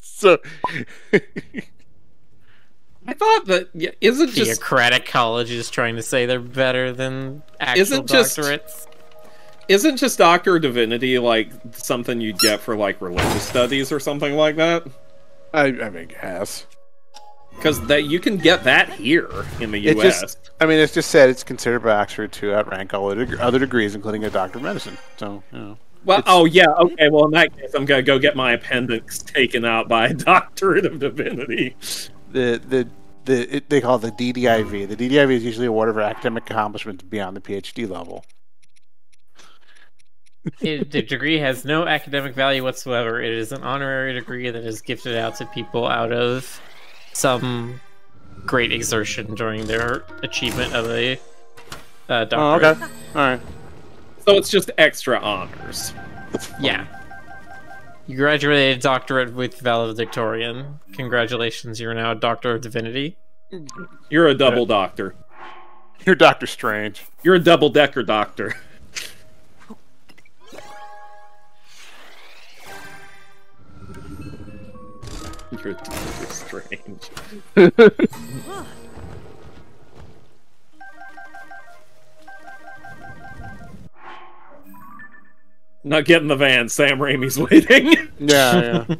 So, I thought that isn't just theocratic colleges trying to say they're better than actual doctorates. Isn't just Doctor of Divinity like something you get for like religious studies or something like that? I mean, guess. Because that you can get that here in the U.S. Just, I mean, it's just said it's considered by Oxford to outrank all other degrees, including a Doctor of Medicine. So, you know. Well, oh yeah, okay. Well, in that case, I'm gonna go get my appendix taken out by a Doctorate of Divinity. They call it the DDIV. The DDIV is usually awarded for academic accomplishments beyond the PhD level. The degree has no academic value whatsoever. It is an honorary degree that is gifted out to people out of some great exertion during their achievement of a doctorate. Oh, okay. All right. So it's just extra honors. Yeah. You graduated a doctorate with valedictorian. Congratulations, you're now a Doctor of Divinity. You're a double doctor. You're Doctor Strange. You're a double-decker doctor. You're Doctor Strange. Not get in the van. Sam Raimi's waiting. Yeah, yeah.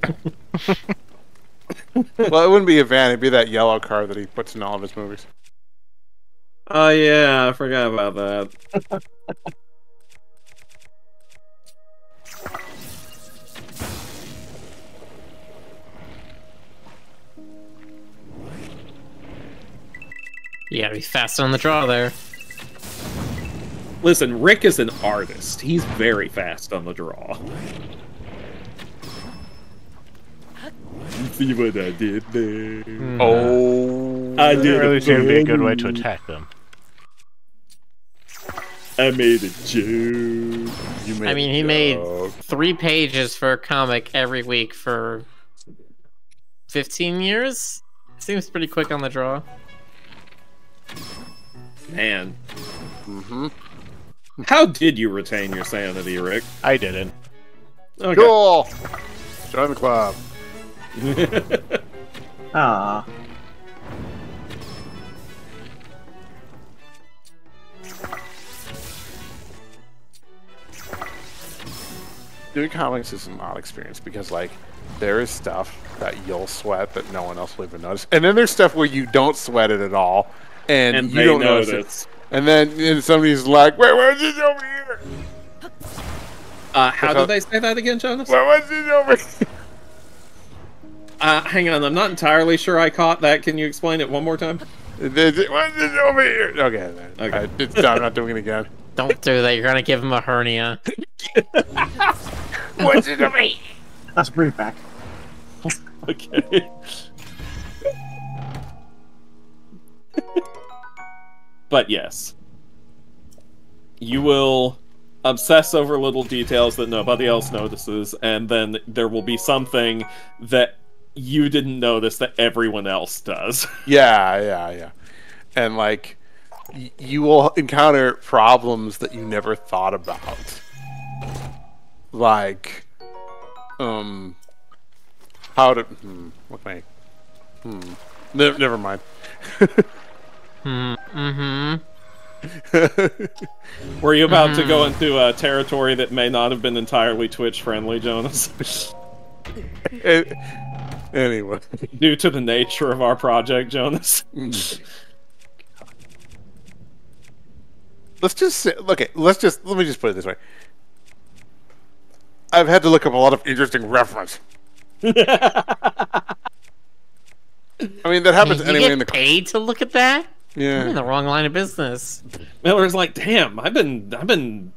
Well, it wouldn't be a van. It'd be that yellow car that he puts in all of his movies. Oh, yeah. I forgot about that. You gotta be fast on the draw there. Listen, Rick is an artist. He's very fast on the draw. See what I did there? Oh, I did. It really seemed to be a good way to attack them. I made a joke. You made he made 3 pages for a comic every week for 15 years. Seems pretty quick on the draw. Man. Mm-hmm. How did you retain your sanity, Rick? I didn't. Okay. Cool! Join the club. Ah. Doing comics is an odd experience because, like, there is stuff that you'll sweat that no one else will even notice. And then there's stuff where you don't sweat it at all. And you don't notice it. And then somebody's like, wait, why is this over here? How did they say that again, Jonas? Why was this over here? Hang on, I'm not entirely sure I caught that. Can you explain it one more time? Why is this over here? Okay, then. Okay. I'm not doing it again. Don't do that. You're going to give him a hernia. What's it over here? Let's bring it back. Okay. But yes, you will obsess over little details that nobody else notices, and then there will be something that you didn't notice that everyone else does. Yeah, yeah, yeah. And, like, you will encounter problems that you never thought about. Like, how to... never mind. Mm-hmm. Were you about to go into a territory that may not have been entirely Twitch-friendly, Jonas? Anyway. Due to the nature of our project, Jonas. Let's just say, okay, let me just put it this way. I've had to look up a lot of interesting reference. I mean, that happens anyway in the... You get paid to look at that? Yeah. I'm in the wrong line of business. Miller's like, damn, I've been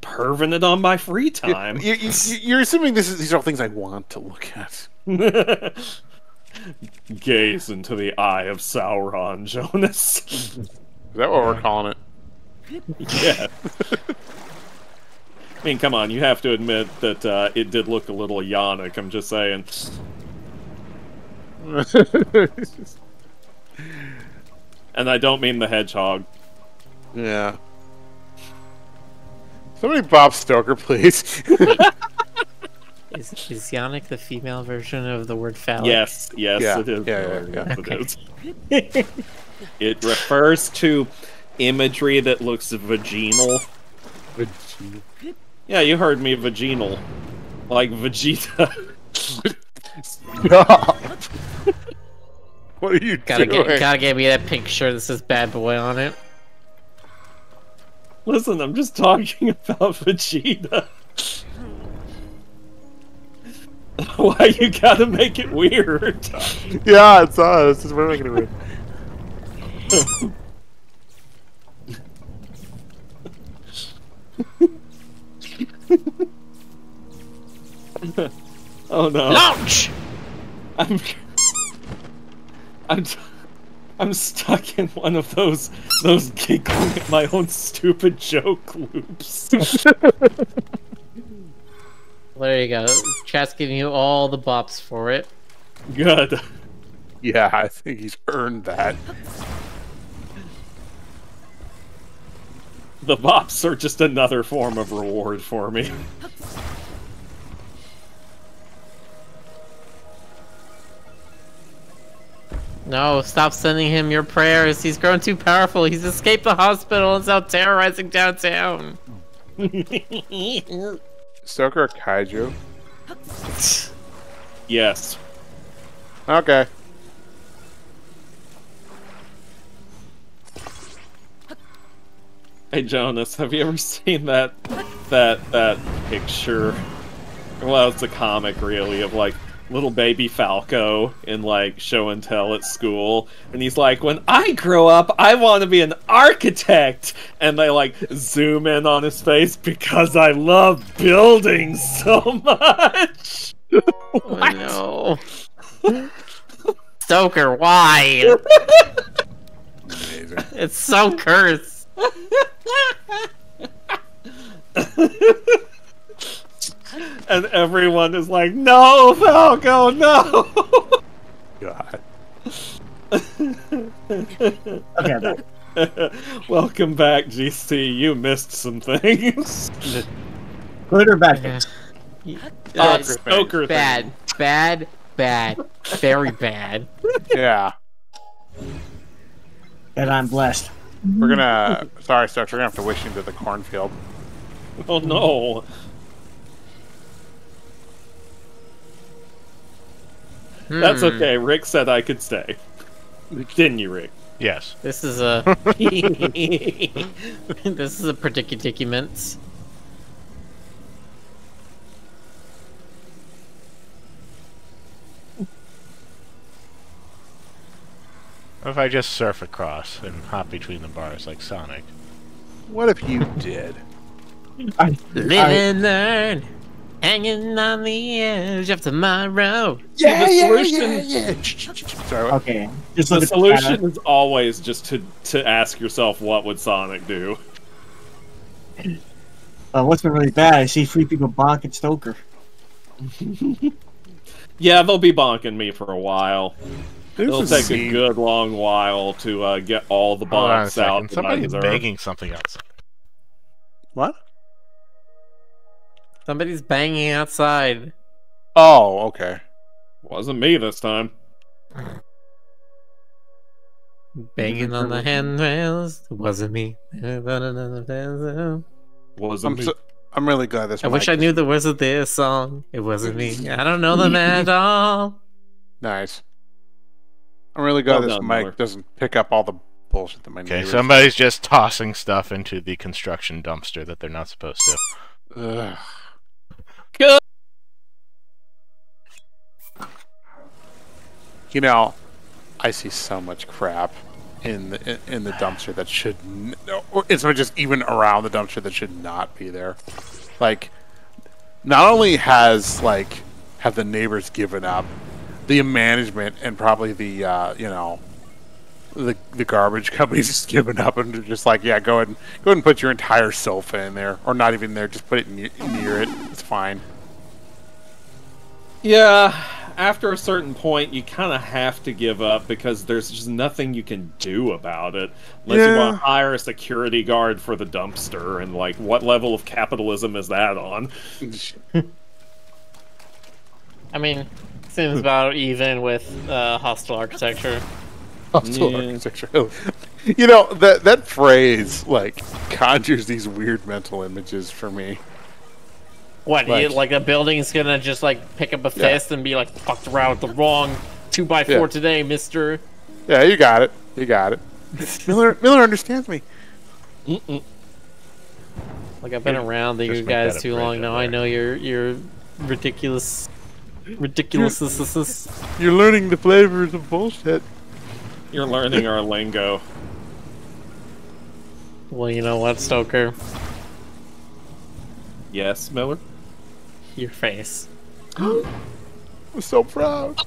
perving it on my free time. You're assuming these are all things I want to look at. Gaze into the eye of Sauron, Jonas. Is that what we're calling it? Yeah. I mean, come on, you have to admit that it did look a little Yannick, I'm just saying. And I don't mean the hedgehog. Yeah. Somebody Bob Stoker, please. Is Yannick the female version of the word phallic? Yes, yes, yeah. It is. Yeah, okay. It refers to imagery that looks vaginal. Vaginal? Yeah, you heard me, vaginal. Like Vegeta. Stop! What are you doing? Gotta get me that pink shirt that says Bad Boy on it. Listen, I'm just talking about Vegeta. Why you gotta make it weird? Yeah, it's us. We're making it weird. Oh no! Launch! I'm stuck in one of those giggling at my own stupid joke loops. There you go. Chat's giving you all the bops for it. Good. Yeah, I think he's earned that. The bops are just another form of reward for me. No, stop sending him your prayers. He's grown too powerful. He's escaped the hospital and is now terrorizing downtown. Stoker Kaiju? Yes. Okay. Hey Jonas, have you ever seen that picture? Well, it's a comic really of like little baby Falco in like show and tell at school, and he's like, when I grow up I want to be an architect, and they like zoom in on his face because I love buildings so much. Oh no. Stoker, why? Amazing. It's so cursed. And everyone is like, no, Falco, no! God. Okay. Welcome back, GC. You missed some things. Glitter back. Stoker bad. Thing. Bad. Bad. Very bad. Yeah. And I'm blessed. We're gonna... Sorry, Stoker, we're gonna have to wish you into the cornfield. Oh, no. That's okay. Rick said I could stay. Didn't you, Rick? Yes. This is a... This is a predicament. What if I just surf across and hop between the bars like Sonic? What if you did? Live and learn! Hanging on the edge of tomorrow. Yeah, so the solution... Sorry, okay. The solution is always just to ask yourself, what would Sonic do? What's been really bad? I see three people bonking Stoker. Yeah, they'll be bonking me for a while. It'll take a good long while to get all the bonks out. Somebody's begging something else. What? Somebody's banging outside. Oh, okay. Wasn't me this time. Banging on the handrails. Wasn't me. Wasn't me. So, I'm really glad this. I wish I knew the words of this song. It wasn't me. I don't know them at all. Nice. I'm really glad this mic doesn't pick up all the bullshit that my neighbors. Okay, somebody's just tossing stuff into the construction dumpster that they're not supposed to. Ugh. Good. You know, I see so much crap in the dumpster that should, or it's not just even around the dumpster that should not be there. Like, not only have the neighbors given up, the management and probably the the garbage company's just giving up and just like, yeah, go ahead and put your entire sofa in there, or not even there, just put it near it. It's fine. Yeah, after a certain point, you kind of have to give up because there's just nothing you can do about it. Unless you want to hire a security guard for the dumpster, and like, what level of capitalism is that on? I mean, seems about even with hostile architecture. Hostile architecture. You know, that phrase, like, conjures these weird mental images for me. What, like, a building's gonna just, like, pick up a fist and be like, fucked around with the wrong 2x4 today, mister. Yeah, you got it. You got it. Miller understands me. Like, I've been around you guys too long now. I know you're ridiculous. You're learning the flavors of bullshit. You're learning our lingo. Well, you know what, Stoker? Yes, Miller? Your face. I'm so proud.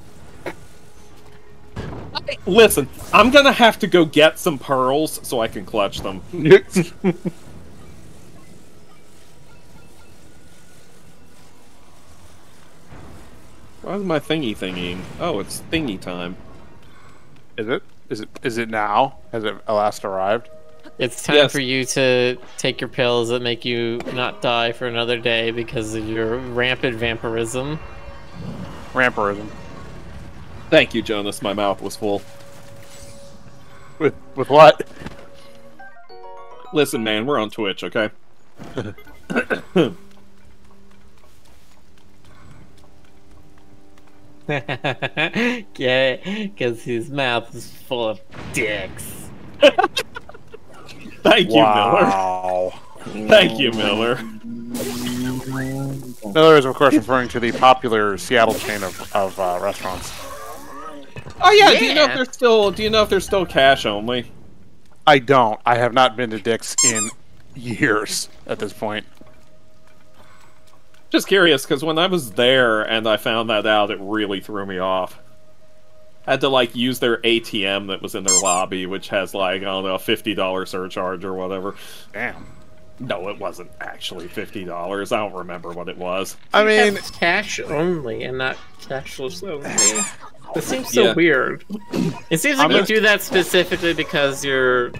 Listen, I'm gonna have to go get some pearls so I can clutch them. Why is my thingy thingying? Oh, it's thingy time. Is it? Is it now? Has it last arrived? It's time for you to take your pills that make you not die for another day because of your rampant vampirism. Rampirism. Thank you, Jonas. My mouth was full. With what? Listen, man, we're on Twitch, okay? Yeah, because his mouth is full of dicks. Thank you, Miller. Thank you, Miller. Miller is, of course, referring to the popular Seattle chain of restaurants. Oh yeah. Do you know if they're still? Do you know if they're still cash only? I don't. I have not been to Dick's in years at this point. Just curious, because when I was there and I found that out, it really threw me off. I had to, like, use their ATM that was in their lobby, which has, like, I don't know, a $50 surcharge or whatever. Damn. No, it wasn't actually $50. I don't remember what it was. I mean... cash only and not cashless only. It seems so weird. It seems like you do that specifically because you're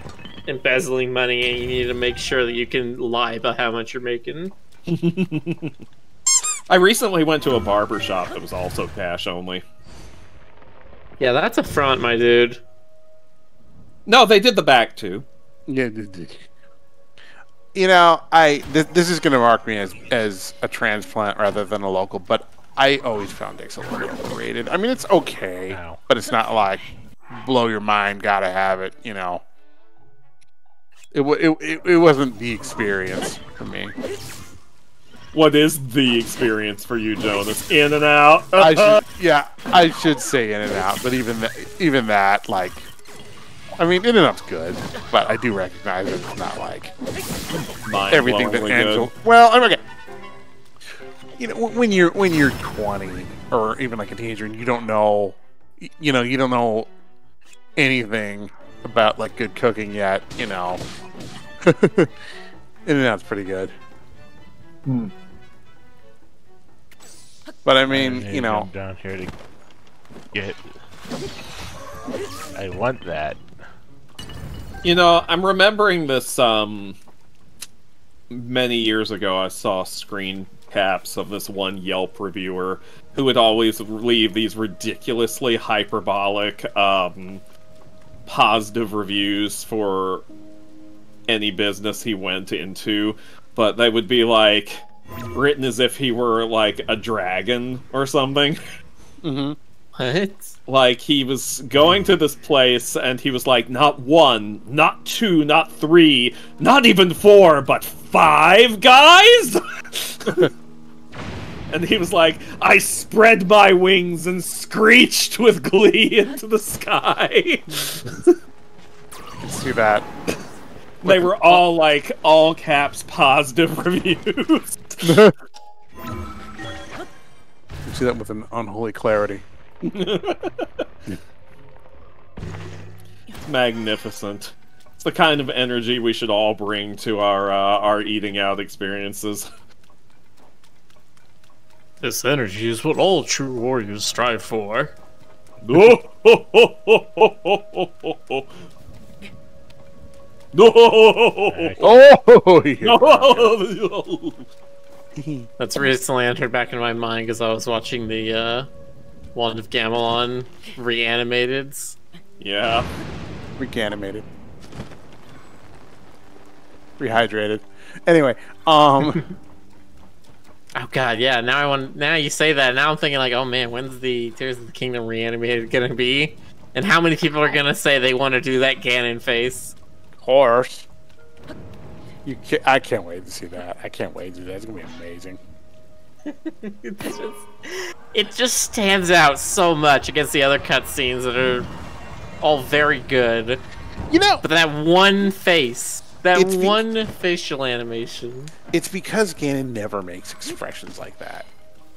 embezzling money and you need to make sure that you can lie about how much you're making. I recently went to a barber shop that was also cash only. Yeah, that's a front, my dude. No, they did the back too. Yeah, they did. You know, this is going to mark me as a transplant rather than a local, but I always found Dick's a little overrated. I mean, it's okay, but it's not like blow your mind, gotta have it. You know, it wasn't the experience for me. What is the experience for you, Jonas? In and out? I should say in and out, but even that, like... I mean, in and out's good, but I do recognize that it's not, like, everything that Angela... Well, I'm okay. You know, when you're 20, or even, like, a teenager, and you don't know... You know, you don't know anything about, like, good cooking yet, you know. In and out's pretty good. Hmm. But I mean, you know, I'm down here to get. I want that. You know, I'm remembering this. Many years ago, I saw screen caps of this one Yelp reviewer who would always leave these ridiculously hyperbolic, positive reviews for any business he went into. But they would be, like, written as if he were, like, a dragon or something. Mm-hmm. What? Like, he was going to this place, and he was like, not one, not two, not three, not even four, but 5 guys? And he was like, I spread my wings and screeched with glee into the sky. It's too bad. They were all, like, all caps positive reviews. You see that with an unholy clarity. It's magnificent. It's the kind of energy we should all bring to our eating out experiences. This energy is what all true warriors strive for. That's recently entered back into my mind because I was watching the Wand of Gamelon reanimated. Yeah. Reanimated. Rehydrated. Anyway, oh god, yeah, now I want, now you say that, now I'm thinking like, oh man, when's the Tears of the Kingdom reanimated gonna be? And how many people are gonna say they want to do that Ganon face? Of course. You can't, I can't wait to see that. I can't wait to do that. It's gonna be amazing. it just stands out so much against the other cutscenes that are all very good. You know, but that one face, that one facial animation. It's because Ganon never makes expressions like that.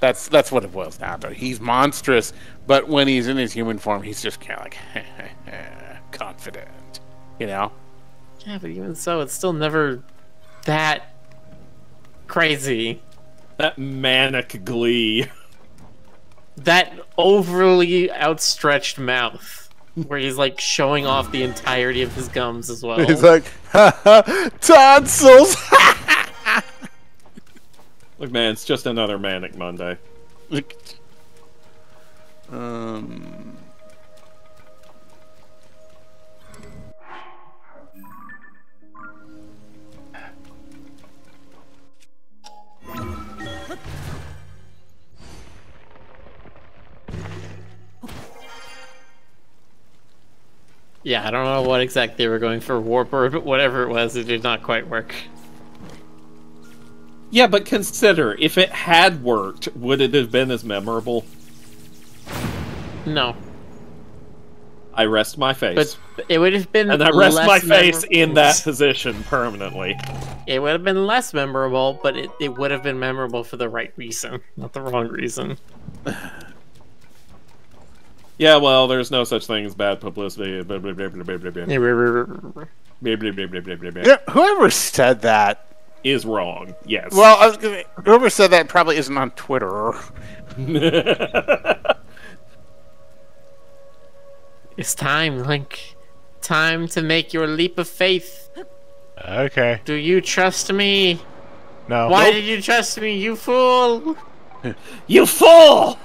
That's what it boils down to. He's monstrous, but when he's in his human form, he's just kind of like confident, you know. Yeah, but even so, it's still never that crazy. That manic glee. That overly outstretched mouth, where he's like showing off the entirety of his gums as well. He's like, ha ha, tonsils! Look man, it's just another Manic Monday. Yeah, I don't know what exactly they were going for, Warbird, but whatever it was, it did not quite work. Yeah, but consider, if it had worked, would it have been as memorable? No. I rest my face. But it would have been less memorable. And I rest my face in that position permanently. It would have been less memorable, but it would have been memorable for the right reason, not the wrong reason. Yeah, well, there's no such thing as bad publicity. Whoever said that is wrong. Yes. Well, I was gonna, whoever said that probably isn't on Twitter. It's time, Link. Time to make your leap of faith. Okay. Do you trust me? No. Why did you trust me, you fool? You fool!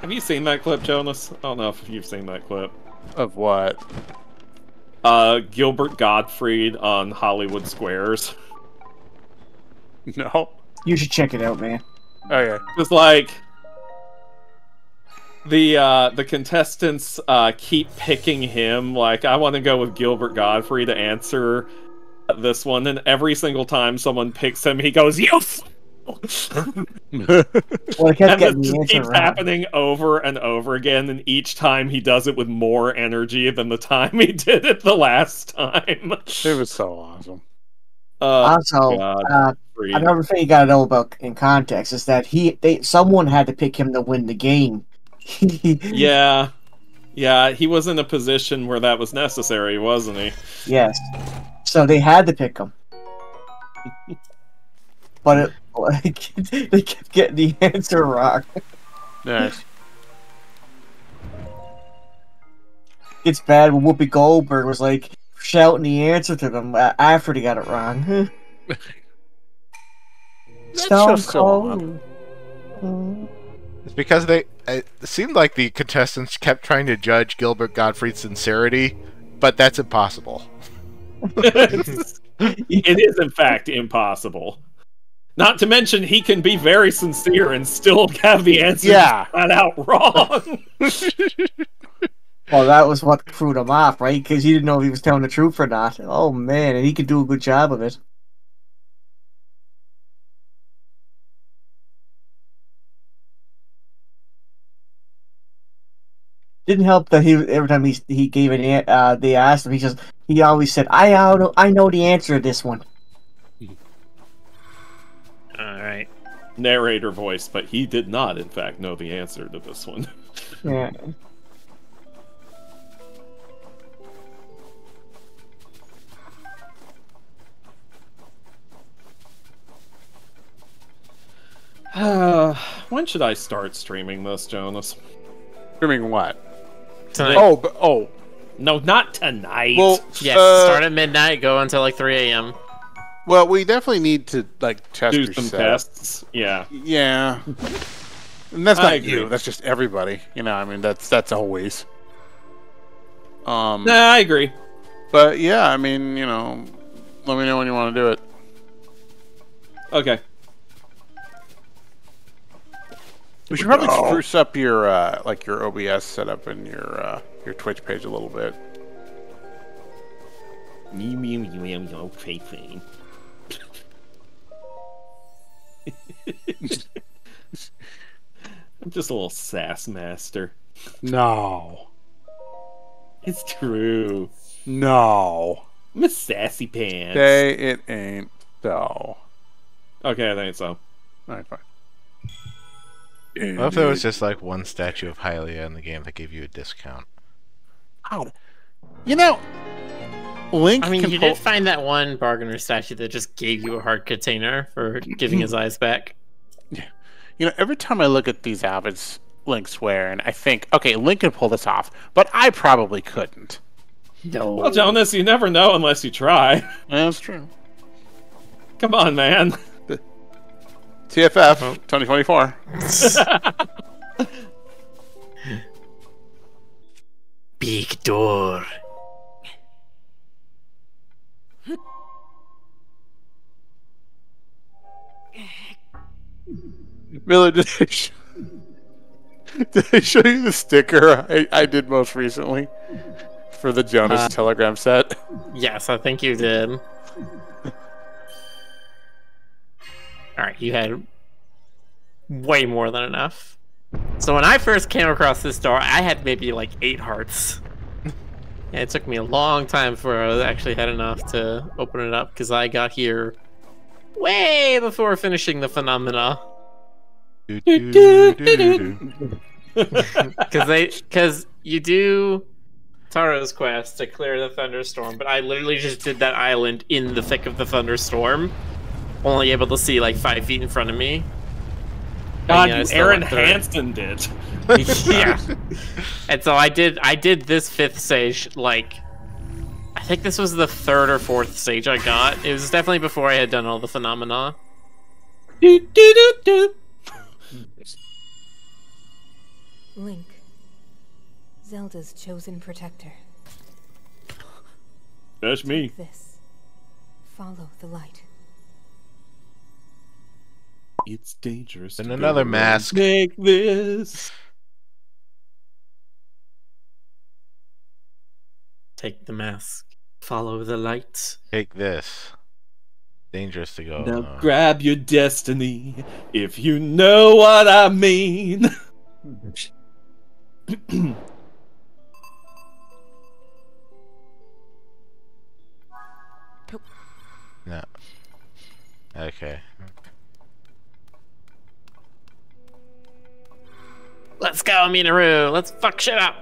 Have you seen that clip, Jonas? I don't know if you've seen that clip. Of what? Gilbert Gottfried on Hollywood Squares. No? You should check it out, man. Okay. It's like... the contestants keep picking him, like, I want to go with Gilbert Gottfried to answer this one, and every single time someone picks him, he goes, yes! Well, it kept and this keeps happening over and over again, and each time he does it with more energy than the time he did it the last time. It was so awesome. Also, another thing you gotta know about in context is that someone had to pick him to win the game. Yeah, yeah, he was in a position where that was necessary, wasn't he? Yes. So they had to pick him. But it, like, they kept getting the answer wrong. Nice. It's bad when Whoopi Goldberg was like shouting the answer to them after they got it wrong. Stone Cold. So it's because they. It seemed like the contestants kept trying to judge Gilbert Gottfried's sincerity, but that's impossible. It is in fact impossible. Not to mention, he can be very sincere and still have the answer flat out wrong. Well, that was what threw him off, right? Because he didn't know if he was telling the truth or not. Oh, man, and he could do a good job of it. Didn't help that he every time he gave an they asked him, he always said, "I know the answer to this one." Alright. Narrator voice, but he did not, in fact, know the answer to this one. Yeah. When should I start streaming this, Jonas? Streaming what? Tonight. Oh. No, not tonight. Well, yes, start at midnight, go until like 3 a.m. Well, we definitely need to like test do some tests. Yeah. Yeah. And that's not you. That's just everybody. You know, I mean, that's always. Nah, I agree. But yeah, I mean, you know, let me know when you want to do it. Okay. We should probably spruce up your like your OBS setup and your Twitch page a little bit. I'm just a little sass master. No. It's true. No. I'm a sassy pants. Say it ain't so. Okay, I think so. Alright, fine. I love there was just like one statue of Hylia in the game that gave you a discount. Oh. You know, Link. I mean, you did find that one bargainer statue that just gave you a heart container for giving his eyes back. Yeah. You know, every time I look at these outfits Link's wearing, I think, okay, Link can pull this off, but I probably couldn't. No. Well, Jonas, you never know unless you try. That's true. Come on, man. TFF 2024. Big door. Miller, did I show you the sticker I did most recently for the Jonas Telegram set? Yes, I think you did. Alright, you had way more than enough. So when I first came across this door, I had maybe like 8 hearts. It took me a long time before I actually had enough to open it up, because I got here way before finishing the phenomena. Because you do Taro's quest to clear the thunderstorm, but I literally just did that island in the thick of the thunderstorm. Only able to see like 5 feet in front of me. God, you Aaron Hansen did. Yeah. And so I did this 5th stage, like I think this was the 3rd or 4th stage I got. It was definitely before I had done all the phenomena. Link, Zelda's chosen protector. That's me. Take this. Follow the light. It's dangerous. And another mask. Take this. Take the mask. Follow the light. Take this. Dangerous to go. Now grab your destiny, if you know what I mean. No. Okay. Let's go, Mineru. Let's fuck shit up.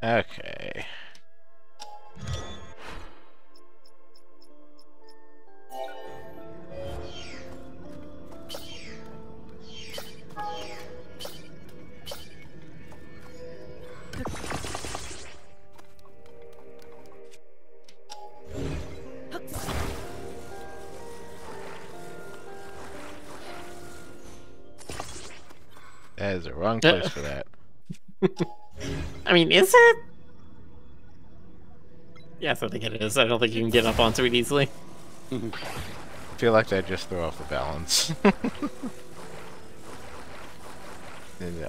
Okay. That is the wrong place for that. I mean, is it? Yes, I think it is. I don't think you can get up onto it easily. I feel like that just threw off the balance. Yeah.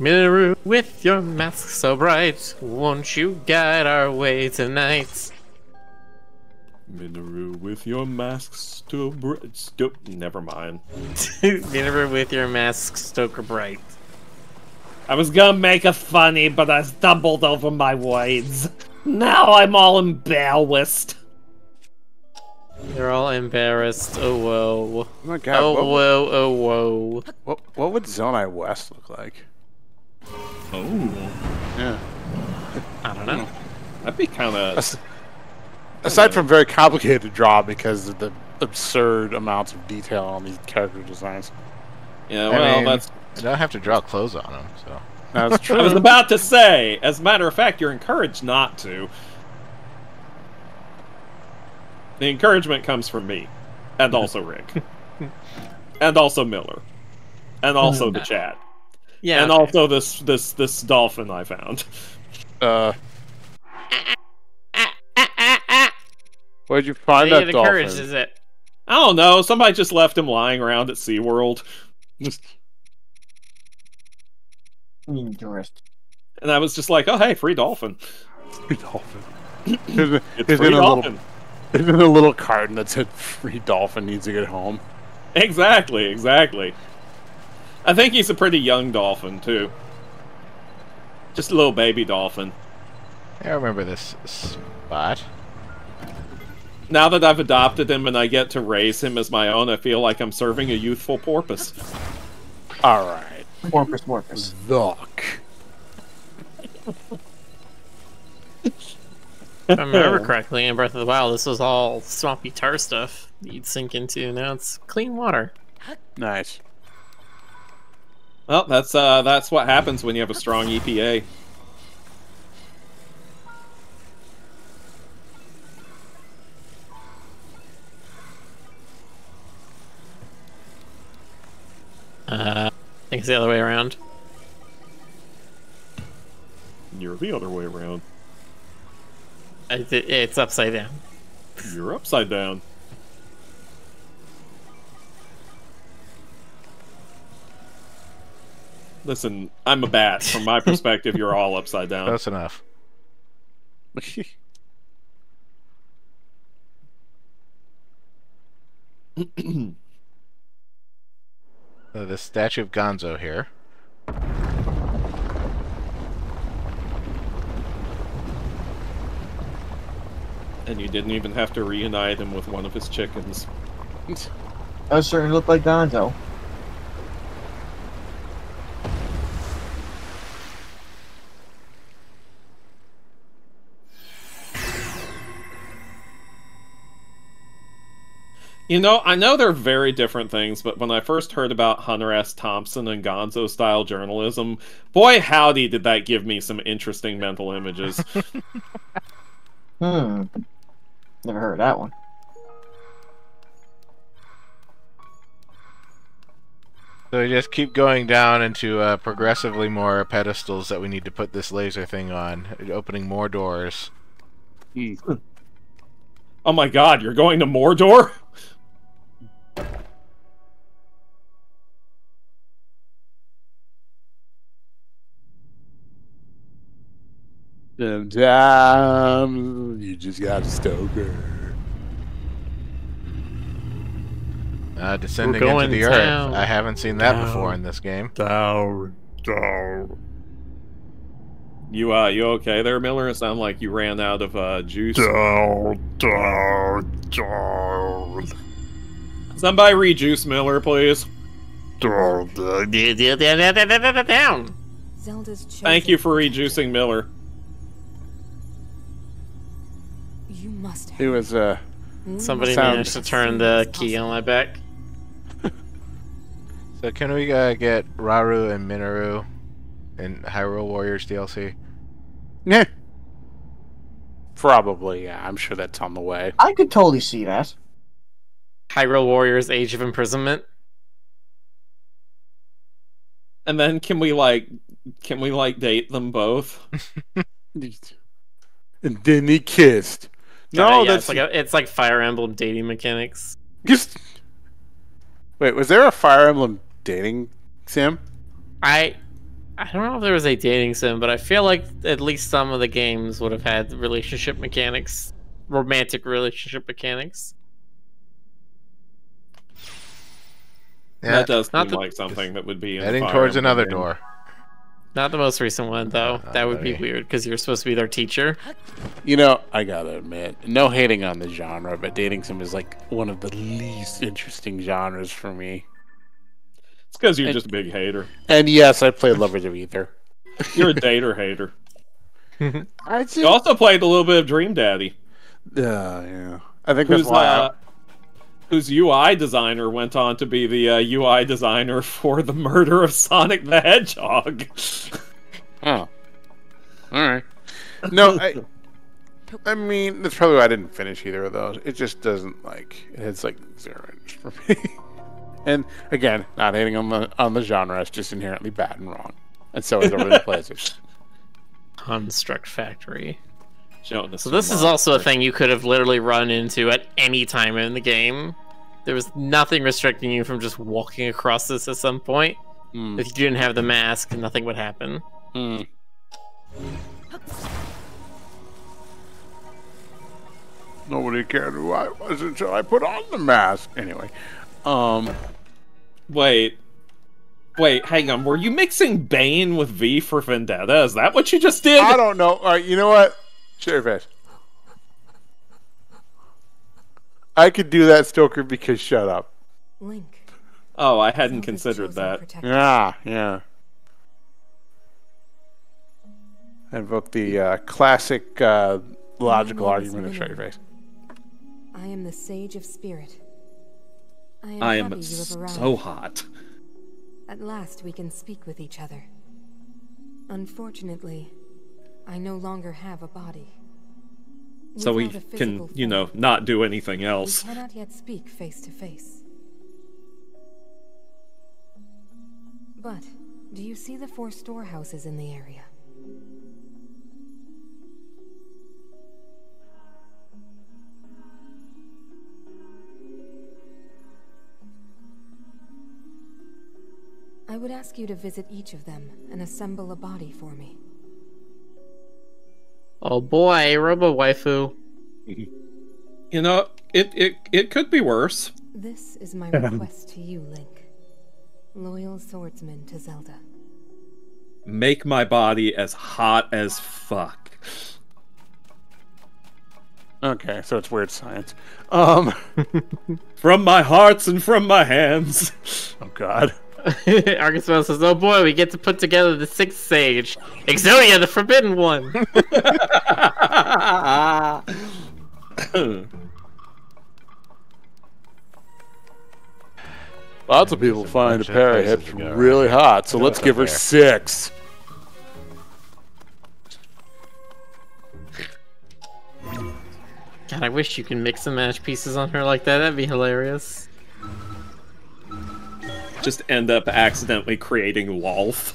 Mineru, with your mask so bright, won't you guide our way tonight? Mineru, with your mask so bright. Never mind. Mineru, with your mask so bright. I was gonna make a funny, but I stumbled over my words. Now I'm all embarrassed. They're all embarrassed. Oh whoa. Oh my god. Oh whoa, oh whoa. What would Zonai West look like? Oh. Yeah. I don't know. That'd be kind of... Aside from very complicated to draw because of the absurd amounts of detail on these character designs. Yeah, well, I mean, that's... You don't have to draw clothes on them, so... That's true. I was about to say, as a matter of fact, you're encouraged not to. The encouragement comes from me, and also Rick, and also Miller, and also the chat. Yeah, and okay. Also this dolphin I found. Where'd you find that dolphin? Courage, is it? I don't know. Somebody just left him lying around at SeaWorld. Interesting. And I was just like, oh hey, free dolphin. Free dolphin. It's free dolphin. There's a little carton that said free dolphin needs to get home. Exactly, exactly. I think he's a pretty young dolphin, too. Just a little baby dolphin. I remember this spot. Now that I've adopted him and I get to raise him as my own, I feel like I'm serving a youthful porpoise. Alright. Porpoise, porpoise. Look. If I remember correctly, in Breath of the Wild, this was all swampy tar stuff that you'd sink into. Now it's clean water. Nice. Well, that's what happens when you have a strong EPA. I think it's the other way around. You're the other way around. It's upside down. You're upside down. Listen, I'm a bat. From my perspective, you're all upside down. That's enough. The statue of Gonzo here. And you didn't even have to reunite him with one of his chickens. That does certainly look like Gonzo. You know, I know they're very different things, but when I first heard about Hunter S. Thompson and Gonzo-style journalism, boy howdy did that give me some interesting mental images. Never heard of that one. So we just keep going down into progressively more pedestals that we need to put this laser thing on, opening more doors. Oh my god, you're going to Mordor? Sometimes you just got a stoker. Descending into the earth. I haven't seen that before in this game. Down. You okay there, Miller? It sounded like you ran out of juice. Down. Somebody rejuice Miller, please. Down. Thank you for rejuicing Miller. It was somebody managed to turn the key on my back. So can we get Rauru and Mineru in Hyrule Warriors DLC? Yeah. Probably, yeah. I'm sure that's on the way. I could totally see that. Hyrule Warriors Age of Imprisonment. And then can we date them both? And then he kissed. No, yeah, that's it's like Fire Emblem dating mechanics. Just... Wait, was there a Fire Emblem dating sim? I don't know if there was a dating sim, but I feel like at least some of the games would have had relationship mechanics, romantic relationship mechanics. Yeah, that does seem like something that would be in heading towards another door. Not the most recent one, though. That would be weird, because you're supposed to be their teacher. You know, I gotta admit, no hating on the genre, but dating sim is like one of the least interesting genres for me. It's because you're just a big hater. And yes, I played Lovers of Ether. You're a dater hater. You also played a little bit of Dream Daddy. Yeah. I think that's why whose UI designer went on to be the UI designer for the murder of Sonic the Hedgehog. Oh. Alright. No, I mean, that's probably why I didn't finish either of those. It just doesn't, like, it's like zero interest for me. And, again, not hating on the genre, it's just inherently bad and wrong. And so is over the Blazers. Construct Factory. So this is also a thing you could have literally run into at any time in the game. There was nothing restricting you from just walking across this at some point. Mm. If you didn't have the mask, nothing would happen. Mm. Nobody cared who I was until I put on the mask. Anyway, Wait, hang on. Were you mixing Bane with V for Vendetta? Is that what you just did? I don't know. All right, you know what? Share your face. I could do that, Stoker, because shut up. Link. Oh, I hadn't considered that. Yeah. I invoked the classic logical argument of shut your face. I am the sage of spirit. I am so hot. At last we can speak with each other. Unfortunately, I no longer have a body. So we can, you know, not do anything else. We cannot yet speak face to face. But, do you see the 4 storehouses in the area? I would ask you to visit each of them and assemble a body for me. Oh boy, Robo Waifu. You know, it could be worse. This is my request to you, Link. Loyal swordsman to Zelda. Make my body as hot as fuck. Okay, so it's weird science. From my hearts and from my hands. Oh god. Arkansas says, oh boy, we get to put together the 6th sage. Exodia, the forbidden one! Lots of people find a pair of hips really hot, so let's give her 6. God, I wish you could mix and match pieces on her like that. That'd be hilarious. Just end up accidentally creating Lolth.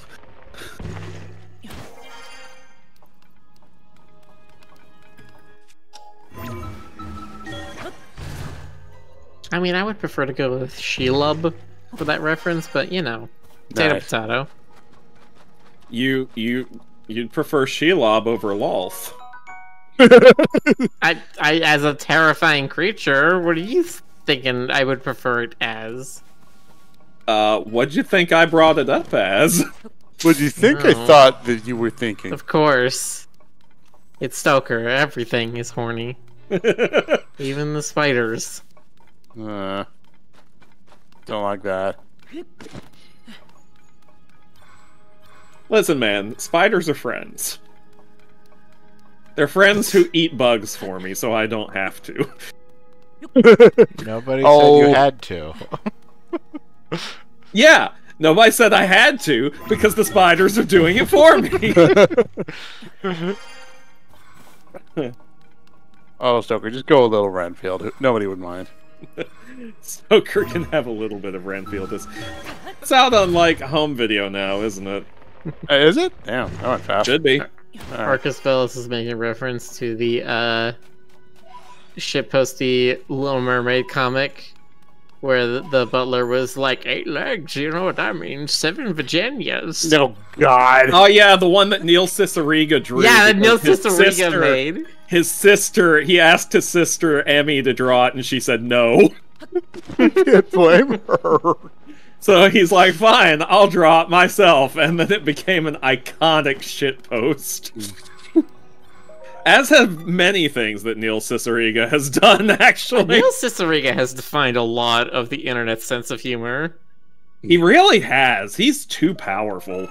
I mean, I would prefer to go with Shelob for that reference, but you know, potato potato. You'd prefer Shelob over Lolth. I as a terrifying creature, what are you thinking? I would prefer it as. What'd you think I brought it up as? What'd you think I thought that you were thinking? Of course. It's Stoker. Everything is horny. Even the spiders. Don't like that. Listen, man. Spiders are friends. They're friends who eat bugs for me, so I don't have to. Nobody said you had to. Yeah, nobody said I had to because the spiders are doing it for me. Oh, Stoker, just go a little Renfield. Nobody would mind. Stoker can have a little bit of Renfield. It's out on like home video now, isn't it? Is it? Damn, I went fast. Should be. Marcus Bellis is making reference to the shitposty Little Mermaid comic. Where the butler was like, 8 legs, you know what I mean? 7 Virginias. Oh, God. Oh, yeah, the one that Neil Cicierega drew. Yeah, that Neil Cicierega made. His sister, he asked his sister, Emmy, to draw it, and she said no. Can't blame her. So he's like, fine, I'll draw it myself. And then it became an iconic shitpost. As have many things that Neil Cicierega has done, actually. Neil Cicierega has defined a lot of the internet's sense of humor. He really has. He's too powerful.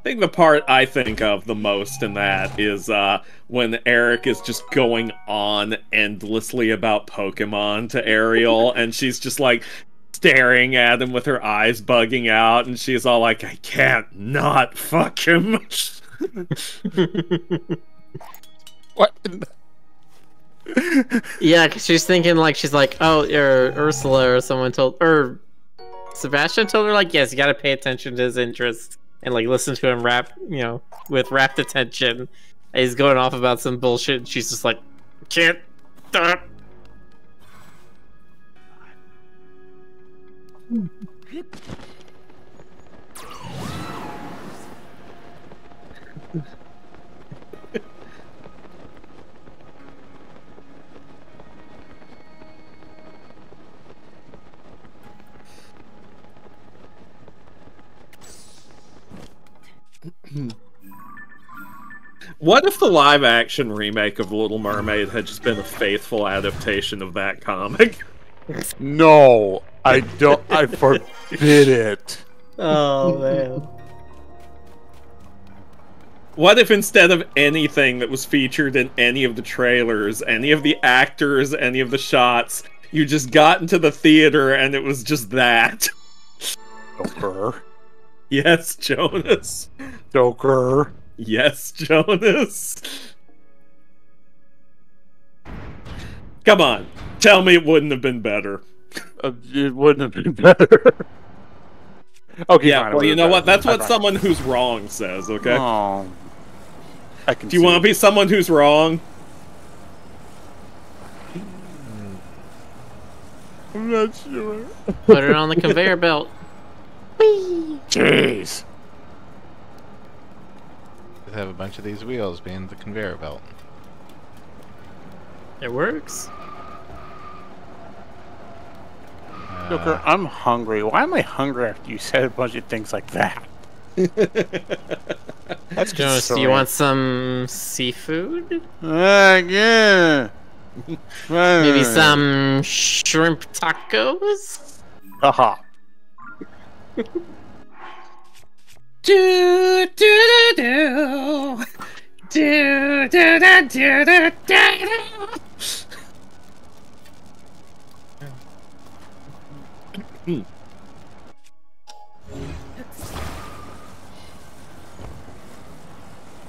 I think the part I think of the most in that is when Eric is just going on endlessly about Pokemon to Ariel, and she's just like staring at him with her eyes bugging out, and she's all like, I can't not fuck him. What? Yeah, because she's thinking, like, she's like, oh, or Ursula or someone told, or Sebastian told her, like, yes, you gotta pay attention to his interests. And like listen to him rap, you know, with rapt attention. And he's going off about some bullshit. And she's just like, can't. What if the live-action remake of Little Mermaid had just been a faithful adaptation of that comic? No, I don't. I forbid it. Oh, man. What if instead of anything that was featured in any of the trailers, any of the actors, any of the shots, you just got into the theater and it was just that? Joker. Yes, Jonas. Joker. Yes, Jonas. Come on. Tell me it wouldn't have been better. It wouldn't have been better. Okay, yeah, fine, well, you know what? That's what someone who's wrong says, okay? Oh, I can. Do you want to be someone who's wrong? I'm not sure. Put it on the conveyor belt. Whee! Jeez. Have a bunch of these wheels being the conveyor belt. It works. Joker, I'm hungry. Why am I hungry after you said a bunch of things like that? That's Jonas, do you want some seafood? Yeah. Maybe some shrimp tacos? Haha. Do do do do do do do do do do.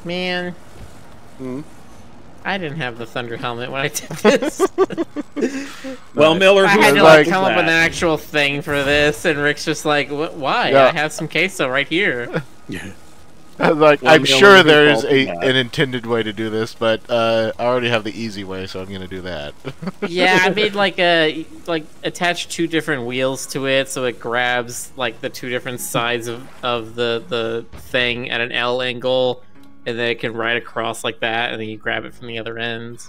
Man, I didn't have the thunder helmet when I did this. Well, Miller, I had to like come up with an actual thing for this, and Rick's just like, "What? Why? Yeah. I have some queso right here." Yeah. Like, well, I'm sure there's an intended way to do this, but I already have the easy way, so I'm gonna do that. Yeah, I made like a attach two different wheels to it, so it grabs like the two different sides of the thing at an L angle. And then it can ride across like that, and then you grab it from the other end.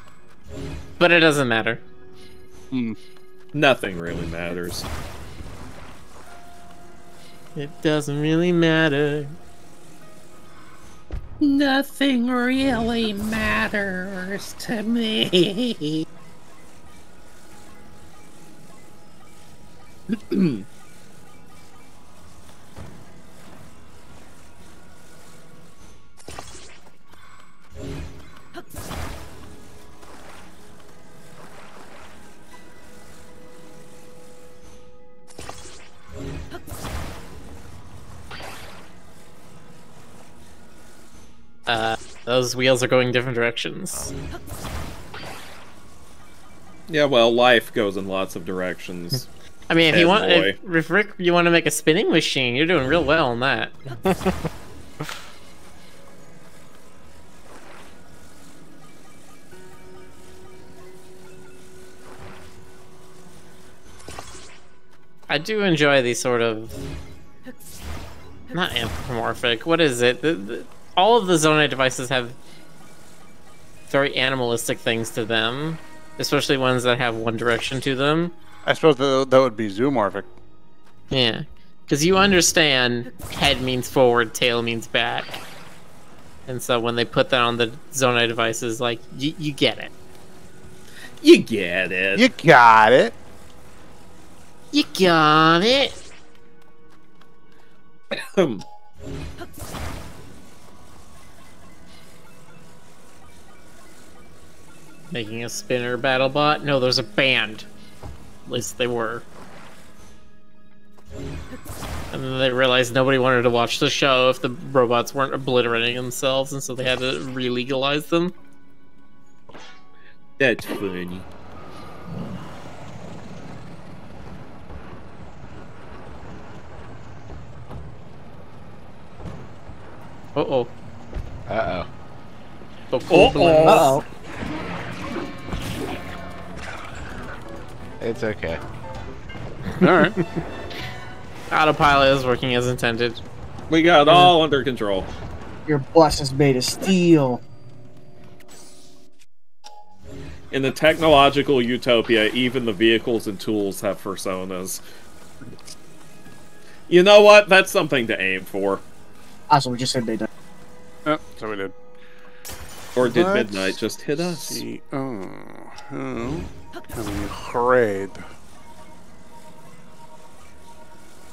But it doesn't matter. Nothing really matters. It doesn't really matter. Nothing really matters to me. Those wheels are going different directions. Yeah, well, life goes in lots of directions. I mean, if you want, if Rick, you want to make a spinning machine, you're doing real well on that. I do enjoy these sort of... not anthropomorphic, what is it? All of the Zonai devices have very animalistic things to them, especially ones that have one direction to them. I suppose that would be zoomorphic. Yeah, because you understand head means forward, tail means back. And so when they put that on the Zonai devices, like, you get it. You get it. You got it. You got it. Making a spinner battle bot? No, there's a band. At least they were. And then they realized nobody wanted to watch the show if the robots weren't obliterating themselves, and so they had to re-legalize them. That's funny. Uh-oh. Uh-oh. Uh-oh. It's okay. Alright. Autopilot is working as intended. We got it all under control. Your bus is made of steel. In the technological utopia, even the vehicles and tools have personas. You know what? That's something to aim for. Also, we just said they died. Oh, so we did. Or did Midnight just hit us? See. Oh. I'm afraid.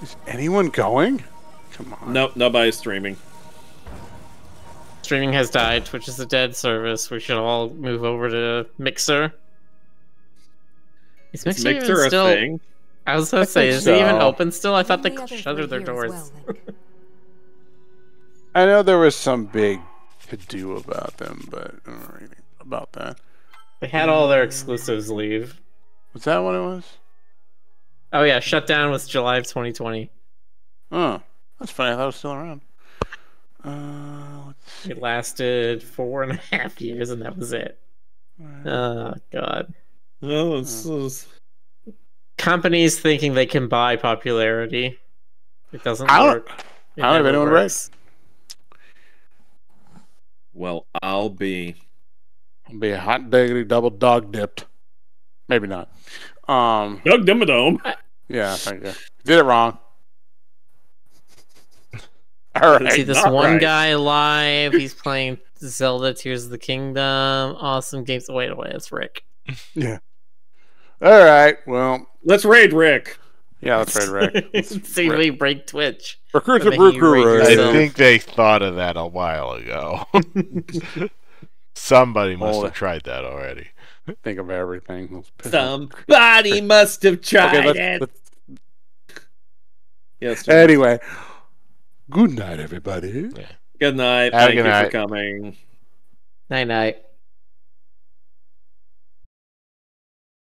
Is anyone going? Come on. Nope, nobody's streaming. Streaming has died. Twitch is a dead service. We should all move over to Mixer. Is Mixer, even still a thing? I was gonna say, is it even open still? I thought they shuttered their doors. Well, I know there was some big to-do about them, but I don't know anything about that. They had all their exclusives leave. Was that what it was? Oh yeah, shutdown was July of 2020. Oh, that's funny. I thought it was still around. Let's see. It lasted 4.5 years, and that was it. Oh god. Oh, this is... companies thinking they can buy popularity. It doesn't work. It I don't have anyone right. Well, I'll be a hot diggity double dog dipped. Maybe not. Doug Dimmadome. Yeah, thank you. Did it wrong. All right. See this one guy live. He's playing Zelda: Tears of the Kingdom. Awesome games. Wait, it's Rick. Yeah. All right. Well, let's raid Rick. Yeah, let's raid Rick. Let's see if we break Twitch. Recruit the Brew. I think they thought of that a while ago. Somebody must have tried that already. Think of everything. Somebody must have tried it. Yes. Anyway, good night, everybody. Yeah. Good night. Thank you for coming. Night, night.